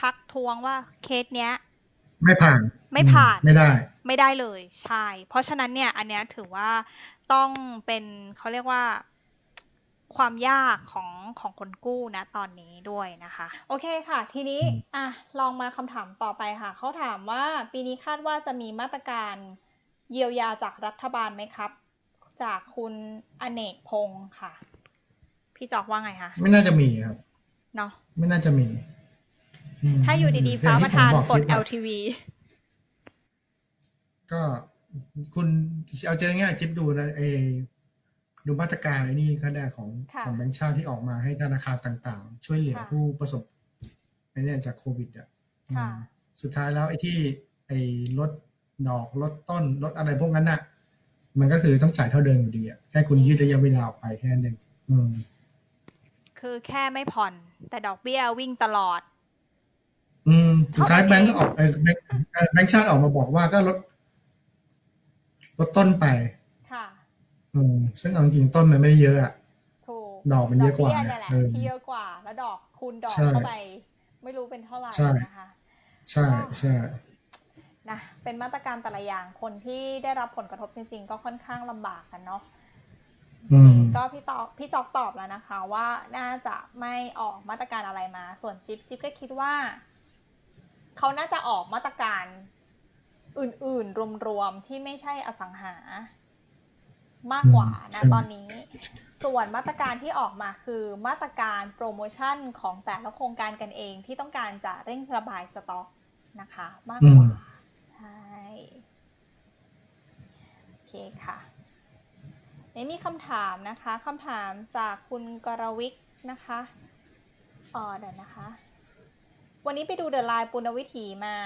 ทักท้วงว่าเคสเนี้ยไม่ผ่านไม่ผ่านไม่ได้ไม่ได้เลยใช่เพราะฉะนั้นเนี่ยอันเนี้ยถือว่าต้องเป็นเขาเรียกว่าความยากของของคนกู้นะตอนนี้ด้วยนะคะโอเคค่ะทีนี้อ่ะลองมาคำถามต่อไปค่ะเขาถามว่าปีนี้คาดว่าจะมีมาตรการเยียวยาจากรัฐบาลไหมครับจากคุณอเนกพงศ์ค่ะพี่จอกว่าไงคะไม่น่าจะมีครับเนาะไม่น่าจะมีถ้าอยู่ดีๆฟ้าประทานกด แอล ที วี ก็คุณเอาเจอง่ายจิ๊บดูนะไอดูมาตรการไอ้นี่ก็ได้ของของแบงค์ชาติที่ออกมาให้ธนาคารต่างๆช่วยเหลือผู้ประสบไอ้เนี่ยจากโควิดอ่ะสุดท้ายแล้วไอ้ที่ไอ้ลดดอกลดต้นลดอะไรพวกนั้นน่ะมันก็คือต้องจ่ายเท่าเดิมอยู่ดีอ่ะแค่คุณยืดระยะเวลาออกไปแค่นั้นเองคือแค่ไม่ผ่อนแต่ดอกเบี้ยวิ่งตลอดอืมสุดท้ายแบงค์ก็ออกแบงค์ชาติออกมาบอกว่าก็ลดลดต้นไปซึ่งเอาจริงต้นมันไม่ได้เยอะอ่ะดอกมันเยอะกว่าเนี่ยแหละที่เยอะกว่าแล้วดอกคูณดอกเข้าไปไม่รู้เป็นเท่าไหร่นะคะใช่ใช่นะเป็นมาตรการแต่ละอย่างคนที่ได้รับผลกระทบจริงๆก็ค่อนข้างลำบากกันเนาะก็พี่ตอบพี่จอกตอบแล้วนะคะว่าน่าจะไม่ออกมาตรการอะไรมาส่วนจิ๊บจิ๊บก็คิดว่าเขาน่าจะออกมาตรการอื่นๆรวมๆที่ไม่ใช่อสังหามากกว่านะตอนนี้ส่วนมาตรการที่ออกมาคือมาตรการโปรโมชั่นของแต่ละโครงการกันเองที่ต้องการจะเร่งระบายสต็อกนะคะมากกว่าใช่โอเคค่ะนี่มีคำถามนะคะคำถามจากคุณกรวิกนะคะอ๋อเดี๋ยวนะคะวันนี้ไปดูเดอะไลน์ปุณณวิถีมา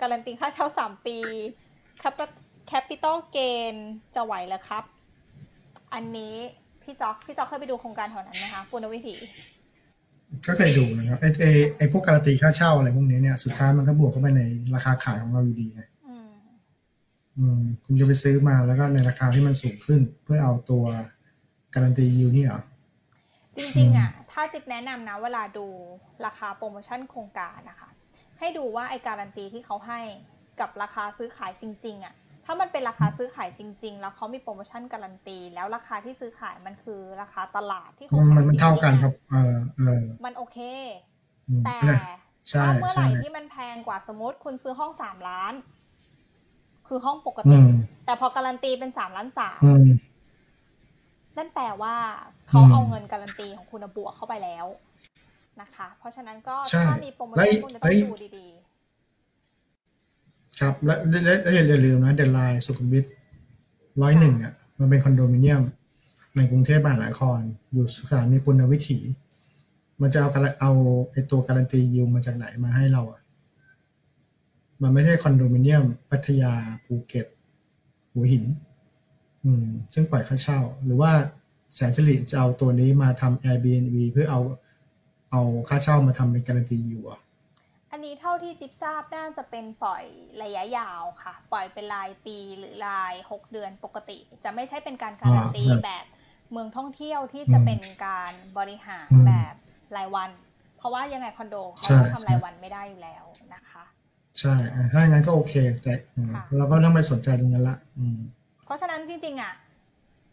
การันตีค่าเช่าสามปีครับCapital Gain จะไหวเหรอครับอันนี้พี่จ๊อกพี่จ๊อกเคยไปดูโครงการแถวนั้นไหมคะปุณณวิถีก็เคยดูนะครับไอไอไอพวกการันตีค่าเช่าอะไรพวกนี้เนี่ยสุดท้ายมันก็บวกเข้าไปในราคาขายของเราอยู่ดีไงอืมคุณจะไปซื้อมาแล้วก็ในราคาที่มันสูงขึ้นเพื่อเอาตัวการันตียิวนี่เหรอจริงๆอ่ะถ้าจิ๊บแนะนำนะเวลาดูราคาโปรโมชั่นโครงการนะคะให้ดูว่าไอการันตีที่เขาให้กับราคาซื้อขายจริงๆอ่ะถ้ามันเป็นราคาซื้อขายจริงๆแล้วเขามีโปรโมชั่นการันตีแล้วราคาที่ซื้อขายมันคือราคาตลาดที่เขาขายมันเท่ากันครับเออเออมันโอเคแต่ถ้าเมื่อไหร่ที่มันแพงกว่าสมมติคุณซื้อห้องสามล้านคือห้องปกติแต่พอการันตีเป็นสามล้านสามนั่นแปลว่าเขาเอาเงินการันตีของคุณบวกเข้าไปแล้วนะคะเพราะฉะนั้นก็ถ้ามีโปรโมชั่นคุณจะต้องดูดีๆครับและและอย่าลืมนะเดลไลน์สุขุมวิทร้อยหนึ่งอ่ะมันเป็นคอนโดมิเนียมในกรุงเทพมหานครอยู่สถานีปุณณวิถีมันจะเอาเอาไอตัวการันตียิวมาจากไหนมาให้เราอ่ะมันไม่ใช่คอนโดมิเนียมพัทยาภูเก็ตหัวหินอืมซึ่งปล่อยค่าเช่าหรือว่าแสนสิริจะเอาตัวนี้มาทำ Airbnb เพื่อเอาเอาค่าเช่ามาทำเป็นการันตียิวอ่ะอันนี้เท่าที่จิ๊บทราบน่าจะเป็นปล่อยระยะยาวค่ะปล่อยเป็นรายปีหรือรายหกเดือนปกติจะไม่ใช่เป็นการการันตีแบบเมืองท่องเที่ยวที่จะเป็นการบริหารแบบรายวันเพราะว่ายังไงคอนโดเขาทำรายวันไม่ได้อยู่แล้วนะคะใช่ถ้าอย่างนั้นก็โอเคแต่เราก็ต้องไปสนใจตรงนั้นละเพราะฉะนั้นจริงๆอ่ะ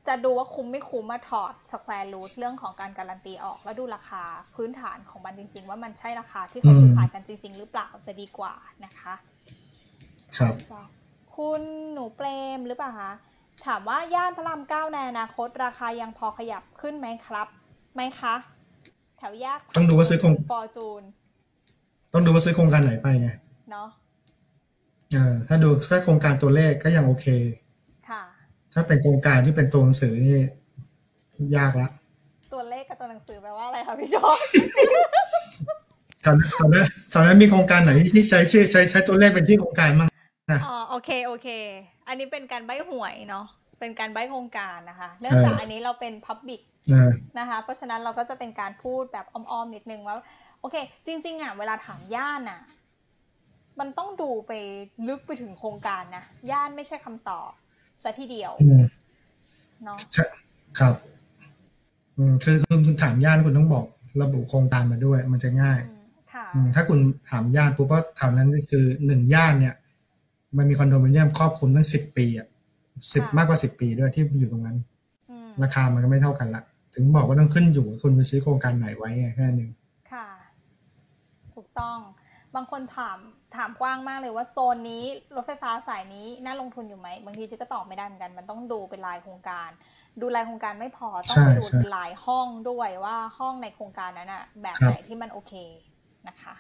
จะดูว่าคุ้มไม่คุ้มมาถอดสแควร์รูทเรื่องของการการันตีออกแล้วดูราคาพื้นฐานของมันจริงๆว่ามันใช่ราคาที่เขาซื้อขายกันจริงๆหรือเปล่าจะดีกว่านะคะครับคุณหนูเปรมหรือเปล่าคะถามว่าย่านพระรามเก้าในอนาคตราคายังพอขยับขึ้นไหมครับไหมคะแถวยากต้องดูว่าซื้อโครงฟอร์จูนต้องดูว่าซื้อโครงการไหนไปไงเนาะเออถ้าดูแค่โครงการตัวเลขก็ยังโอเคค่ะถ้าเป็นโครงการที่เป็นตัวหนังสือนี่ยากละตัวเลขกับตัวหนังสือแปลว่าอะไรคะพี่จอ แถวนั้นแถวนั้นมีโครงการไหนที่ใช้ชื่อใช้ใช้ตัวเลขเป็นชื่อโครงการมั้งนะอ๋อโอเคโอเคอันนี้เป็นการใบ้หวยเนาะเป็นการใบ้โครงการนะคะเนื่องจากอันนี้เราเป็น Public นะคะเพราะฉะนั้นเราก็จะเป็นการพูดแบบอ้อมๆนิดนึงว่าโอเคจริงๆอ่ะเวลาถามย่านอ่ะมันต้องดูไปลึกไปถึงโครงการนะย่านไม่ใช่คำตอบซะทีเดียวเนาะครับคือคุณถามย่านคุณต้องบอกระบุโครงการมาด้วยมันจะง่ายถ้าคุณถามย่านปุ๊บว่าแถวนั้นก็คือหนึ่งย่านเนี่ยมันมีคอนโดมิเนียมครอบคลุมตั้งสิบปีอ่ะสิบมากกว่าสิบปีด้วยที่อยู่ตรงนั้นราคามันก็ไม่เท่ากันละถึงบอกว่าต้องขึ้นอยู่กับคุณไปซื้อโครงการไหนไว้แค่นึงค่ะถูกต้องบางคนถามถามกว้างมากเลยว่าโซนนี้รถไฟฟ้าสายนี้น่าลงทุนอยู่ไหมบางทีเจ๊ก็ตอบไม่ได้เหมือนกันมันต้องดูเป็นรายโครงการดูรายโครงการไม่พอต้องไปดูรายห้องด้วยว่าห้องในโครงการนั้นอะแบบไหนที่มันโอเคนะคะ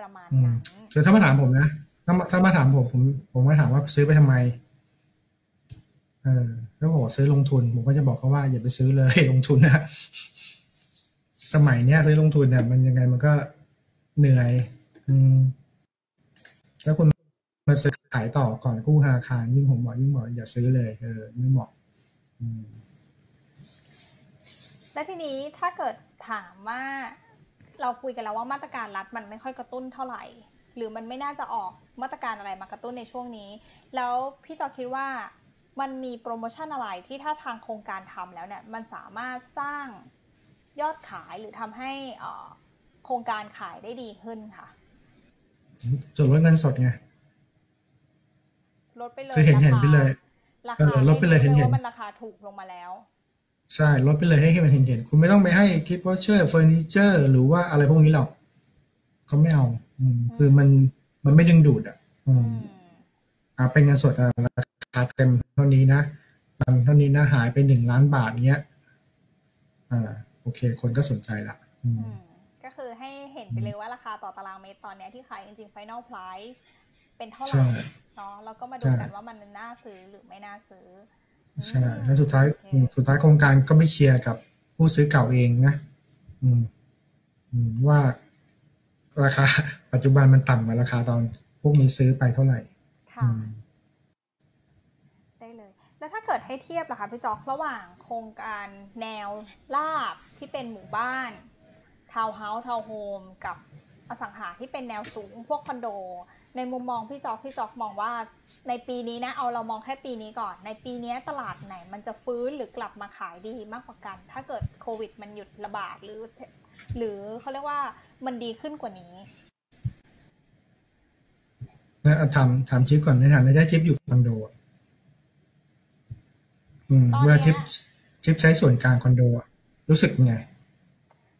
ประมาณนั้นคือถ้ามาถามผมนะถ้าถ้ามาถามผมผมผมก็ถามว่าซื้อไปทำไมเออแล้วบอกซื้อลงทุนผมก็จะบอกเขาว่าอย่าไปซื้อเลยลงทุนนะสมัยเนี้ยซื้อลงทุนเนี่ยมันยังไงมันก็เหนื่อยอืมถ้าคุณมาซื้อขายต่อก่อนกู้ธนาคารยิ่งผมบอกยิ่งบอกอย่าซื้อเลยเออไม่เหมาะอืมและทีนี้ถ้าเกิดถามว่าเราคุยกันแล้วว่ามาตรการรัฐมันไม่ค่อยกระตุ้นเท่าไหร่หรือมันไม่น่าจะออกมาตรการอะไรมากระตุ้นในช่วงนี้แล้วพี่จอคิดว่ามันมีโปรโมชั่นอะไรที่ถ้าทางโครงการทำแล้วเนี่ยมันสามารถสร้างยอดขายหรือทำให้โครงการขายได้ดีขึ้นค่ะส่วนลดเงินสดไงลดไปเลยเห็นเห็นไปเลยราคาลดไปเลยเห็นเห็นมันราคาถูกลงมาแล้วใช่ลดไปเลยให้มันเห็นเห็นคุณไม่ต้องไปให้ทิปวอเชอร์เฟอร์นิเจอร์หรือว่าอะไรพวกนี้หรอกเขาไม่เอาคือมันมันไม่ดึงดูดอ่ะอ่าเป็นเงินสดราคาเต็มเท่านี้นะตังเท่านี้นะหายไปหนึ่งล้านบาทเนี้ยอ่าโอเคคนก็สนใจละก็คือให้เห็นไปเลยว่าราคาต่อตารางเมตรตอนนี้ที่ขายจริงๆ Final Price เป็นเท่าไหร่เนาะแล้วก็มาดูกันว่ามันน่าซื้อหรือไม่น่าซื้อใช่แล้วสุดท้ายสุดท้ายโครงการก็ไม่เคลียร์กับผู้ซื้อเก่าเองนะอืมว่าราคาปัจจุบันมันต่ำกว่าราคาตอนพวกนี้ซื้อไปเท่าไหร่ค่ะได้เลยแล้วถ้าเกิดให้เทียบล่ะคะพี่จอกระหว่างโครงการแนวราบที่เป็นหมู่บ้านทาวน์เฮาส์ทาวน์โฮมกับอสังหาที่เป็นแนวสูงพวกคอนโดในมุมมองพี่จอกพี่จอกมองว่าในปีนี้นะเอาเรามองแค่ปีนี้ก่อนในปีนี้ตลาดไหนมันจะฟื้นหรือกลับมาขายดีมากกว่ากันถ้าเกิดโควิดมันหยุดระบาดหรือหรือเขาเรียกว่ามันดีขึ้นกว่านี้นะถามถามชิปก่อนในฐานะที่ชิปอยู่คอนโดเมื่อชิปชิปใช้ส่วนกลางคอนโดรู้สึกไง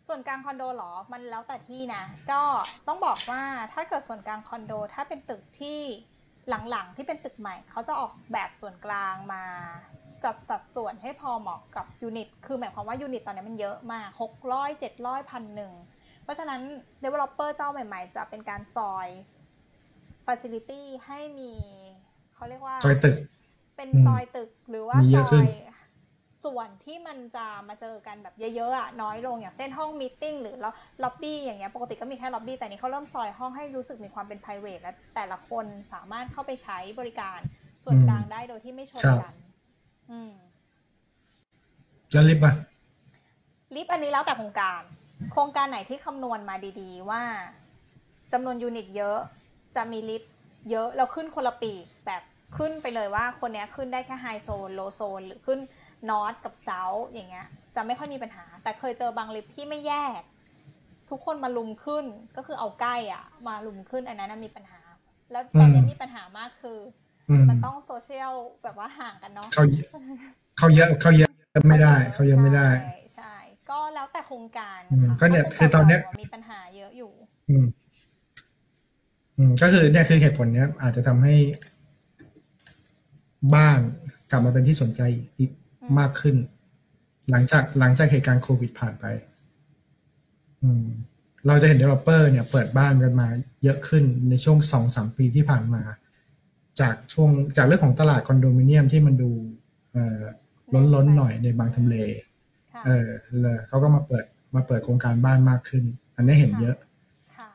ส่วนกลางคอนโดหรอมันแล้วแต่ที่นะก็ต้องบอกว่าถ้าเกิดส่วนกลางคอนโดถ้าเป็นตึกที่หลังๆที่เป็นตึกใหม่เขาจะออกแบบส่วนกลางมาจัดสัดส่วนให้พอเหมาะกับยูนิตคือหมายความว่ายูนิตตอนนี้มันเยอะมากหกร้อย เจ็ดร้อย พันหนึ่งเพราะฉะนั้น developer เจ้าใหม่ๆจะเป็นการซอย facility ให้มีเขาเรียกว่าซอยตึกเป็นซอยตึกหรือว่าซอยส่วนที่มันจะมาเจอกันแบบเยอะๆน้อยลงอย่างเช่นห้องมีตติ้งหรือล็อบบี้อย่างเงี้ยปกติก็มีแค่ล็อบบี้แต่นี้เขาเริ่มซอยห้องให้รู้สึกมีความเป็น private และแต่ละคนสามารถเข้าไปใช้บริการส่วนกลางได้โดยที่ไม่ชนกันอืมแล้วลิฟต์ป่ะลิฟต์อันนี้แล้วแต่โครงการโครงการไหนที่คำนวณมาดีๆว่าจำนวนยูนิตเยอะจะมีลิฟต์เยอะเราขึ้นคนละปีแบบขึ้นไปเลยว่าคนนี้ขึ้นได้แค่ไฮโซนโลโซนหรือขึ้นนอร์ทกับเซาท์อย่างเงี้ยจะไม่ค่อยมีปัญหาแต่เคยเจอบางลิฟต์ที่ไม่แยกทุกคนมาลุมขึ้นก็คือเอาใกล้อ่ะมาลุมขึ้นอันนั้นมีปัญหาแล้วตอนนี้มีปัญหามากคือมันต้องโซเชียลแบบว่าห่างกันเนาะเขาเขาเยอะเขาเยอะไม่ได้เขาเยอะไม่ได้ใช่ก็แล้วแต่โครงการก็เนี่ยคือตอนเนี้ยมีปัญหาเยอะอยู่อืมอืมก็คือเนี่ยคือเหตุผลเนี้ยอาจจะทำให้บ้านกลับมาเป็นที่สนใจมากขึ้นหลังจากหลังจากเหตุการณ์โควิดผ่านไปอืมเราจะเห็น developer เนี่ยเปิดบ้านกันมาเยอะขึ้นในช่วงสองสามปีที่ผ่านมาจากช่วงจากเรื่องของตลาดคอนโดมิเนียมที่มันดูล้นๆหน่อยในบางทำเลเออเขาก็มาเปิดมาเปิดโครงการบ้านมากขึ้นอันนี้เห็นเยอะ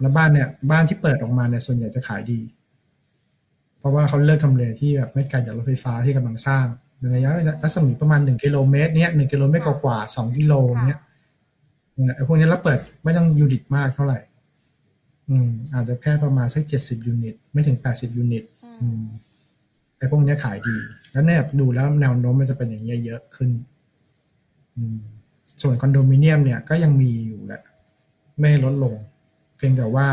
แล้วบ้านเนี่ยบ้านที่เปิดออกมาเนี่ยส่วนใหญ่จะขายดีเพราะว่าเขาเลือกทำเลที่แบบไม่ไกลจากรถไฟฟ้าที่กำลังสร้างในระยะรัศมีประมาณหนึ่งกิโลเมตรเนี้ยหนึ่งกิโลเมตรกว่าสองกิโลเนี้ยไอ้พวกนี้เราเปิดไม่ต้องยูนิตมากเท่าไหร่อืมอาจจะแค่ประมาณสักเจ็ดสิบยูนิตไม่ถึงแปดสิบยูนิตอืมไอ้พวกนี้ขายดีแล้วเนี่ยดูแล้วแนวโน้มมันจะเป็นอย่างเงี้ยเยอะขึ้นอืมส่วนคอนโดมิเนียมเนี่ยก็ยังมีอยู่แหละไม่ลดลงเพียงแต่ว่า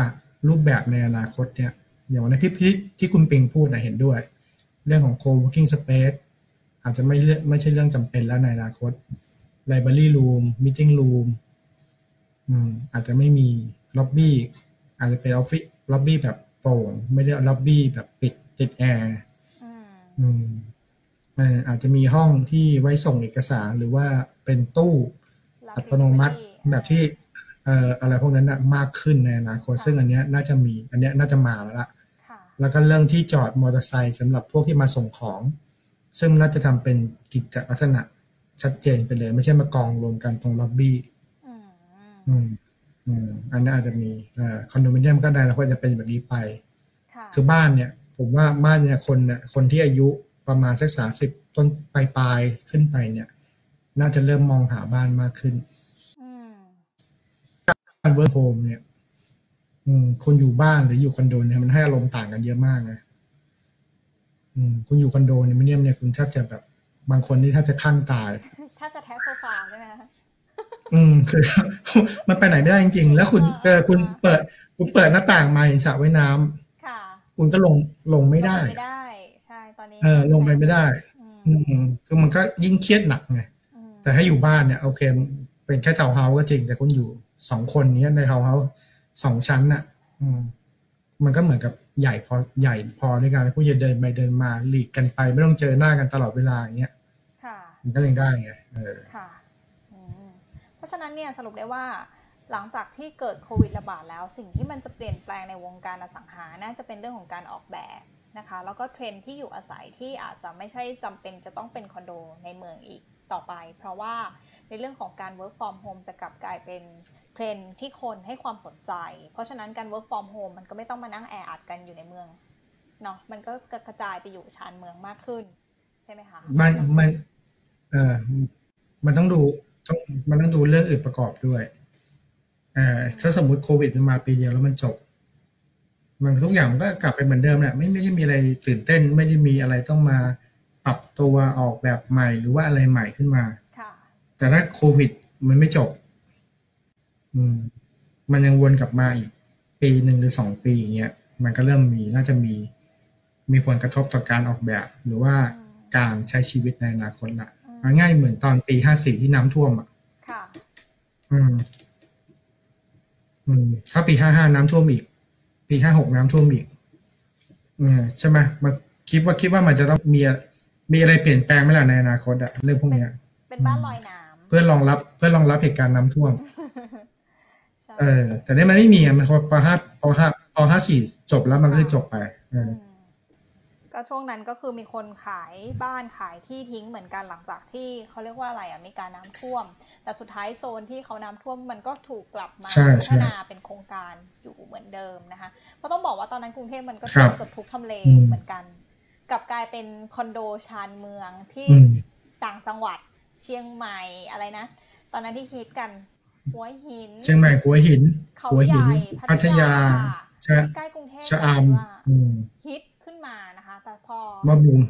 รูปแบบในอนาคตเนี่ยอย่างวันที่พี่ที่คุณปิงพูดนะเห็นด้วยเรื่องของ co-working space อาจจะไม่ไม่ใช่เรื่องจำเป็นแล้วในอนาคต library room meeting room อืมอาจจะไม่มีล็อบบี้อาจจะเป็นออฟฟิศล็อบบี้แบบโปร่งไม่ได้ล็อบบี้แบบปิดติดแอร์อืมอาจจะมีห้องที่ไว้ส่งเอกสารหรือว่าเป็นตู้อัตโนมัติแบบที่เอ่ออะไรพวกนั้นนะมากขึ้นในอนาคตซึ่งอันเนี้ยน่าจะมีอันเนี้ยน่าจะมาแล้วล่ะแล้วก็เรื่องที่จอดมอเตอร์ไซค์สำหรับพวกที่มาส่งของซึ่งน่าจะทำเป็นกิจลักษณะชัดเจนไปเลยไม่ใช่มากองรวมกันตรงล็อบบี้อืมอืมอันนี้อาจจะมีเอ่อคอนโดมิเนียมก็ได้แล้วก็จะเป็นแบบนี้ไปคือบ้านเนี่ยผมว่าบ้านเนี่ยคนเนี่ยคนที่อายุประมาณสักสามสิบต้นปลายปลายขึ้นไปเนี่ยน่าจะเริ่มมองหาบ้านมากขึ้นการเวิร์คโฮมเนี่ยคนอยู่บ้านหรืออยู่คอนโดเนี่ยมันให้อารมณ์ต่างกันเยอะมากนะคุณอยู่คอนโดเนี่ยมิเนียมเนี่ยคุณแทบจะแบบบางคนนี่แทบจะข้างตายแทบจะแทะโซฟาใช่ไหมคะอืมคือมันไปไหนไม่ได้จริงๆแล้วคุณเออคุณเปิดคุณเปิดหน้าต่างมาเห็นสระว่ายน้ำค่ะคุณก็ลงลงไม่ได้ไม่ได้ใช่ตอนนี้เออลงไปไม่ได้อืมคือมันก็ยิ่งเครียดหนักไงแต่ให้อยู่บ้านเนี่ยโอเคเป็นแค่ทาวน์เฮาส์ก็จริงแต่คุณอยู่สองคนนี้ในทาวน์เฮาส์สองชั้นน่ะมันก็เหมือนกับใหญ่พอใหญ่พอในการที่คุณจะเดินไปเดินมาหลีกกันไปไม่ต้องเจอหน้ากันตลอดเวลาอย่างเงี้ยมันก็ยังได้ไงค่ะเพราะฉะนั้นเนี่ยสรุปได้ว่าหลังจากที่เกิดโควิดระบาดแล้วสิ่งที่มันจะเปลี่ยนแปลงในวงการอสังหาน่าจะเป็นเรื่องของการออกแบบนะคะแล้วก็เทรนด์ที่อยู่อาศัยที่อาจจะไม่ใช่จำเป็นจะต้องเป็นคอนโดในเมืองอีกต่อไปเพราะว่าในเรื่องของการ work from home จะกลับกลายเป็นเทรนด์ที่คนให้ความสนใจเพราะฉะนั้นการ work from home มันก็ไม่ต้องมานั่งแออัดกันอยู่ในเมืองเนาะมันก็กระจายไปอยู่ชานเมืองมากขึ้นใช่ไหมคะมันมันเอ่อมันต้องดูต้องมันต้องดูเรื่องอื่นประกอบด้วยเอ่อถ้าสมมุติโควิดมันมาปีเดียวแล้วมันจบมันทุกอย่างมันก็กลับไปเหมือนเดิมแหละไม่ไม่ได้มีอะไรตื่นเต้นไม่ได้มีอะไรต้องมาปรับตัวออกแบบใหม่หรือว่าอะไรใหม่ขึ้นมาแต่ถ้าโควิดมันไม่จบอืมมันยังวนกลับมาอีกปีหนึ่งหรือสองปีอย่างเงี้ยมันก็เริ่มมีน่าจะมีมีผลกระทบต่อการออกแบบหรือว่าการใช้ชีวิตในอนาคตน่ะง่ายเหมือนตอนปีห้าสี่ที่น้ำท่วมอ่ะค่ะอืมอืมถ้าปีห้าห้าน้ำท่วมอีกปีห้าหกน้ำท่วมอีกอืมใช่ไหมมันคิดว่าคิดว่ามันจะต้องมีมีอะไรเปลี่ยนแปลงไหมล่ะในอนาคตอะเรื่องพวกเนี้ยเป็นบ้านลอยน้ำเพื่อรองรับเพื่อรองรับเหตุการณ์น้ำท่วมเออแต่ได้มันไม่มีมันพอพอห้าพอห้าพอห้าสี่จบแล้วมันก็จบไปก็ช่วงนั้นก็คือมีคนขายบ้านขายที่ทิ้งเหมือนกันหลังจากที่เขาเรียกว่าอะไรอ่ะมีการน้ำท่วมแต่สุดท้ายโซนที่เขาน้ำท่วมมันก็ถูกกลับมาพัฒนาเป็นโครงการอยู่เหมือนเดิมนะคะก็ต้องบอกว่าตอนนั้นกรุงเทพมันก็เกือบทุกทำเลเหมือนกันกลับกลายเป็นคอนโดชานเมืองที่ต่างจังหวัดเชียงใหม่อะไรนะตอนนั้นที่ฮิตกันหัวหินเชียงใหม่หัวหินหัวหินพัทยาใกล้กรุงเทพชะอำฮิตขึ้นมานะคะแต่พอมาบูม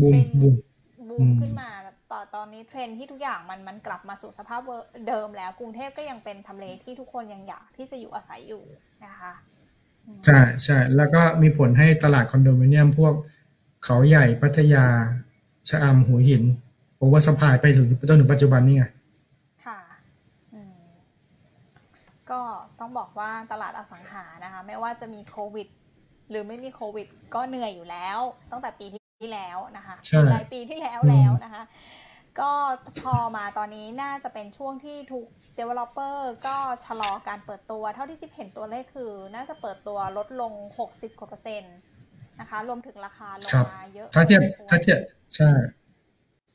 บูมบูมบูมขึ้นมาต่อตอนนี้เทรนด์ที่ทุกอย่างมันมันกลับมาสู่สภาพเดิมแล้วกรุงเทพก็ยังเป็นทำเลที่ทุกคนยังอยากที่จะอยู่อาศัยอยู่นะคะใช่ใช่แล้วก็มีผลให้ตลาดคอนโดมิเนียมพวกเขาใหญ่พัทยาชะอำหัวหินโอเวอร์ซัพพลายไปถึงจนถึงปัจจุบันนี่ไงค่ะก็ต้องบอกว่าตลาดอสังหานะคะไม่ว่าจะมีโควิดหรือไม่มีโควิดก็เหนื่อยอยู่แล้วตั้งแต่ปีที่แล้วนะคะหลายปีที่แล้วแล้วนะคะก็พอมาตอนนี้น่าจะเป็นช่วงที่ทุก developer ก็ชะลอการเปิดตัวเท่าที่จิ๊บเห็นตัวเลขคือน่าจะเปิดตัวลดลงหกสิบกว่าเปอร์เซ็นต์นะคะรวมถึงราคาลงมาเยอะถ้าเทียบถ้าเทียบใช่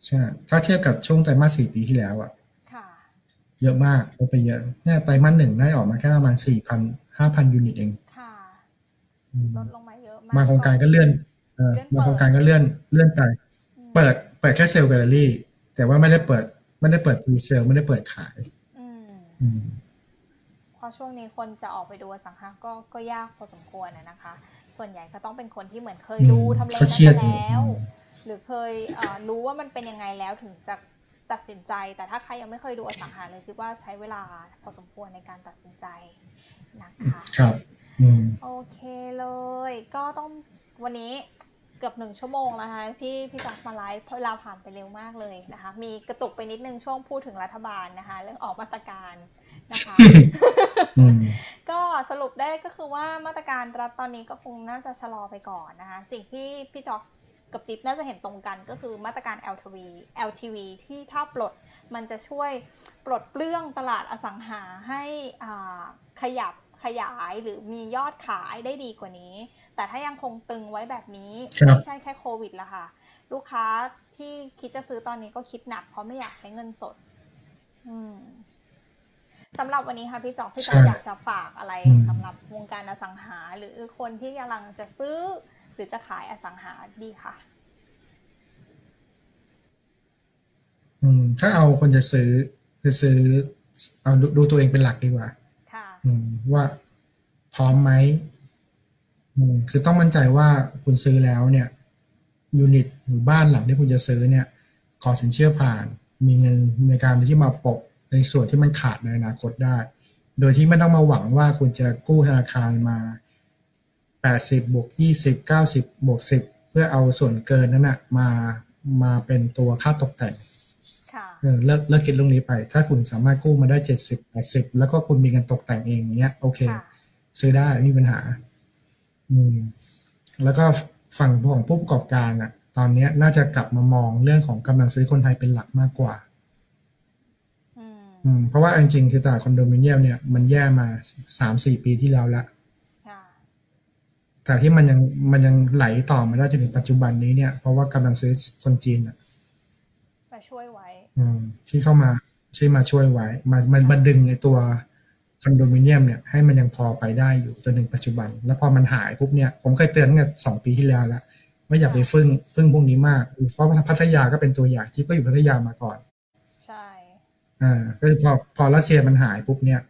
ใช่ถ้าเทียบกับช่วงไตรมาสสี่ปีที่แล้วอ่ะเยอะมากลดไปเยอะเนี่ยไตรมาสหนึ่งได้ออกมาแค่ประมาณ สี่พัน ห้าพัน ยูนิตเองค่ะลดลงมาเยอะมากมาโครงการก็เลื่อนมาโครงการก็เลื่อนเลื่อนไปเปิดเปิดแค่เซลล์แกลเลอรี่แต่ว่าไม่ได้เปิดไม่ได้เปิดพรีเซลไม่ได้เปิดขายเพราะช่วงนี้คนจะออกไปดูอสังหาก็ก็ยากพอสมควรนะคะส่วนใหญ่ก็ต้องเป็นคนที่เหมือนเคยดูทำเลนั้นแล้วหรือเคยรู้ว่ามันเป็นยังไงแล้วถึงจะตัดสินใจแต่ถ้าใครยังไม่เคยดูอสังหาเลยคิดว่าใช้เวลาพอสมควรในการตัดสินใจนะคะครับโอเคเลยก็ต้องวันนี้เกือบหนึ่งชั่วโมงแล้วค่ะพี่พี่จักรมาไลฟ์เวลาผ่านไปเร็วมากเลยนะคะมีกระตุกไปนิดนึงช่วงพูดถึงรัฐบาลนะคะเรื่องออกมาตรการนะคะก็สรุปได้ก็คือว่ามาตรการรัฐตอนนี้ก็คงน่าจะชะลอไปก่อนนะคะสิ่งที่พี่จอกกับจิ๊บน่าจะเห็นตรงกันก็คือมาตรการ แอล ที วี แอล ที วี ที่ถ้าปลดมันจะช่วยปลดเปลื้องตลาดอสังหาให้ขยับขยายหรือมียอดขายได้ดีกว่านี้แต่ถ้ายังคงตึงไว้แบบนี้ไม่ใช่แค่โควิดละค่ะลูกค้าที่คิดจะซื้อตอนนี้ก็คิดหนักเพราะไม่อยากใช้เงินสดอืมสำหรับวันนี้ค่ะพี่จอกพี่จอกอยากจะฝากอะไรสำหรับวงการอสังหาหรือคนที่กำลังจะซื้อหรือจะขายอสังหาดีค่ะอืมถ้าเอาคนจะซื้อจะซื้อเอาดูดูตัวเองเป็นหลักดีกว่าค่ะอืมว่าพร้อมไหมอืมคือต้องมั่นใจว่าคุณซื้อแล้วเนี่ยยูนิตหรือบ้านหลังที่คุณจะซื้อเนี่ยขอสินเชื่อผ่านมีเงินในการที่มาปกในส่วนที่มันขาดในอนาคตได้โดยที่ไม่ต้องมาหวังว่าคุณจะกู้ธนาคารมาแปดสิบบวกยี่สิบ เก้าสิบบวกสิบเพื่อเอาส่วนเกินนั้นนะมามาเป็นตัวค่าตกแต่งเลิกเลิกคิดเรื่องนี้ไปถ้าคุณสามารถกู้มาได้เจ็ดสิบ แปดสิบแล้วก็คุณมีเงินตกแต่งเองเนี้ยโอเคซื้อได้ไม่มีปัญหาอืมแล้วก็ฝั่งของผู้ประกอบการอ่ะตอนนี้น่าจะกลับมามองเรื่องของกำลังซื้อคนไทยเป็นหลักมากกว่าเพราะว่าจริงๆคือตลาดคอนโดมิเนียมเนี่ยมันแย่มา สามถึงสี่ ปีที่แล้วละแต่ที่มันยังมันยังไหลต่อมาได้จนถึงปัจจุบันนี้เนี่ยเพราะว่ากำลังซื้อคนจีนอะมาช่วยไว้ที่เข้ามาใช่มาช่วยไว้มันมันมาดึงในตัวคอนโดมิเนียมเนี่ยให้มันยังพอไปได้อยู่จนถึงปัจจุบันแล้วพอมันหายปุ๊บเนี่ยผมเคยเตือนตั้งแต่สองปีที่แล้วละไม่อยากไปฟึ่งฟึ่งพวกนี้มากเพราะพัทยาก็เป็นตัวอย่างที่ก็อยู่พัทยามาก่อนอ่าก็พอพอรัสเซียมันหายปุ๊บเนี่ย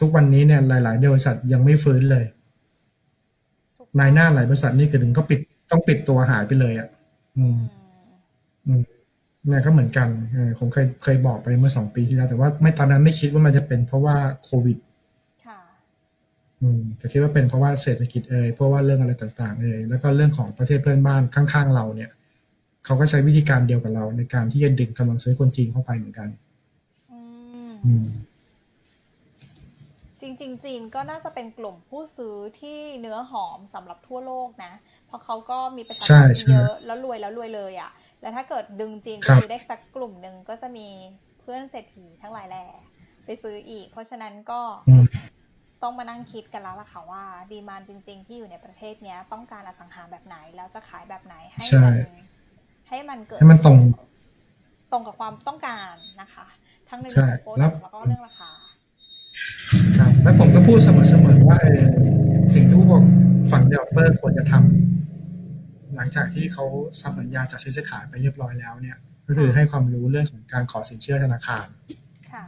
ทุกวันนี้เนี่ยหลายๆบริษัทยังไม่ฟื้นเลยนายหน้าหลายบริษัทนี่ก็ถึงก็ปิดต้องปิดตัวหายไปเลยอ่ะอืมอืมเนี่ยก็เหมือนกันเออผมเคยเคยบอกไปเมื่อสองปีที่แล้วแต่ว่าไม่ตอนนั้นไม่คิดว่ามันจะเป็นเพราะว่าโควิดค่ะอืมแต่คิดว่าเป็นเพราะว่าเศรษฐกิจเอ่ยเพราะว่าเรื่องอะไรต่างๆเอ่ยแล้วก็เรื่องของประเทศเพื่อนบ้านข้างๆเราเนี่ยเขาก็ใช้วิธีการเดียวกับเราในการที่จะดึงกำลังซื้อคนจีนเข้าไปเหมือนกันจริงๆจีนก็น่าจะเป็นกลุ่มผู้ซื้อที่เนื้อหอมสำหรับทั่วโลกนะเพราะเขาก็มีประชากรเยอะแล้วรวยแล้วรวยเลยอ่ะแล้วถ้าเกิดดึงจีนไปซื้อได้สักกลุ่มหนึ่งก็จะมีเพื่อนเศรษฐีทั้งหลายแหล่ไปซื้ออีกเพราะฉะนั้นก็ต้องมานั่งคิดกันแล้วล่ะค่ะว่าดีมานด์จริงๆที่อยู่ในประเทศเนี้ยต้องการอสังหาแบบไหนแล้วจะขายแบบไหนให้มันให้มันเกิดให้มันตรงตรงกับความต้องการนะคะทั้งในเรื่องของโพสต์แล้วก็เรื่องราคาครับและผมก็พูดเสมอๆว่าสิ่งที่พวกฝั่งเดเวลลอปเปอร์ควรจะทำหลังจากที่เขาทำสัญญาจัดซื้อขายไปเรียบร้อยแล้วเนี่ยก็คือให้ความรู้เรื่องของการขอสินเชื่อธนาคารค่ะ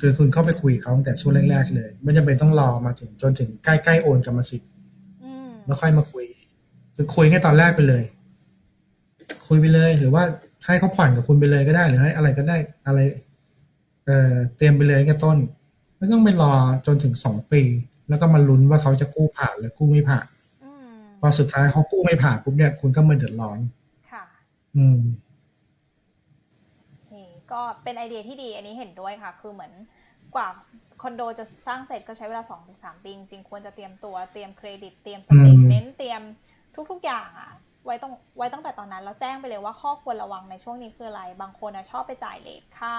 คือคุณเข้าไปคุยเขาตั้งแต่ช่วงแรกๆเลยไม่จำเป็นต้องรอมาถึงจนถึงใกล้ๆโอนกรรมสิทธิ์แล้วค่อยมาคุยคือคุยแค่ตอนแรกไปเลยคุยไปเลยหรือว่าให้เขาผ่อนกับคุณไปเลยก็ได้หรือให้อะไรก็ได้อะไรเอ่อเตรียมไปเลยก็ต้นไม่ต้องไปรอจนถึงสองปีแล้วก็มาลุ้นว่าเขาจะกู้ผ่านหรือกู้ไม่ผ่านพอสุดท้ายเขากู้ไม่ผ่านปุ๊บเนี่ยคุณก็มาเดือดร้อนค่ะอืมก็เป็นไอเดียที่ดีอันนี้เห็นด้วยค่ะคือเหมือนกว่าคอนโดจะสร้างเสร็จก็ใช้เวลาสองถึงสามปีจริงๆควรจะเตรียมตัวเตรียมเครดิตเตรียมสเตทเมนต์เตรียมทุกๆอย่างอ่ะไว้ต้องไว้ตั้งแต่ตอนนั้นแล้วแจ้งไปเลยว่าข้อควรระวังในช่วงนี้คืออะไรบางคนนะชอบไปจ่ายเลทค่า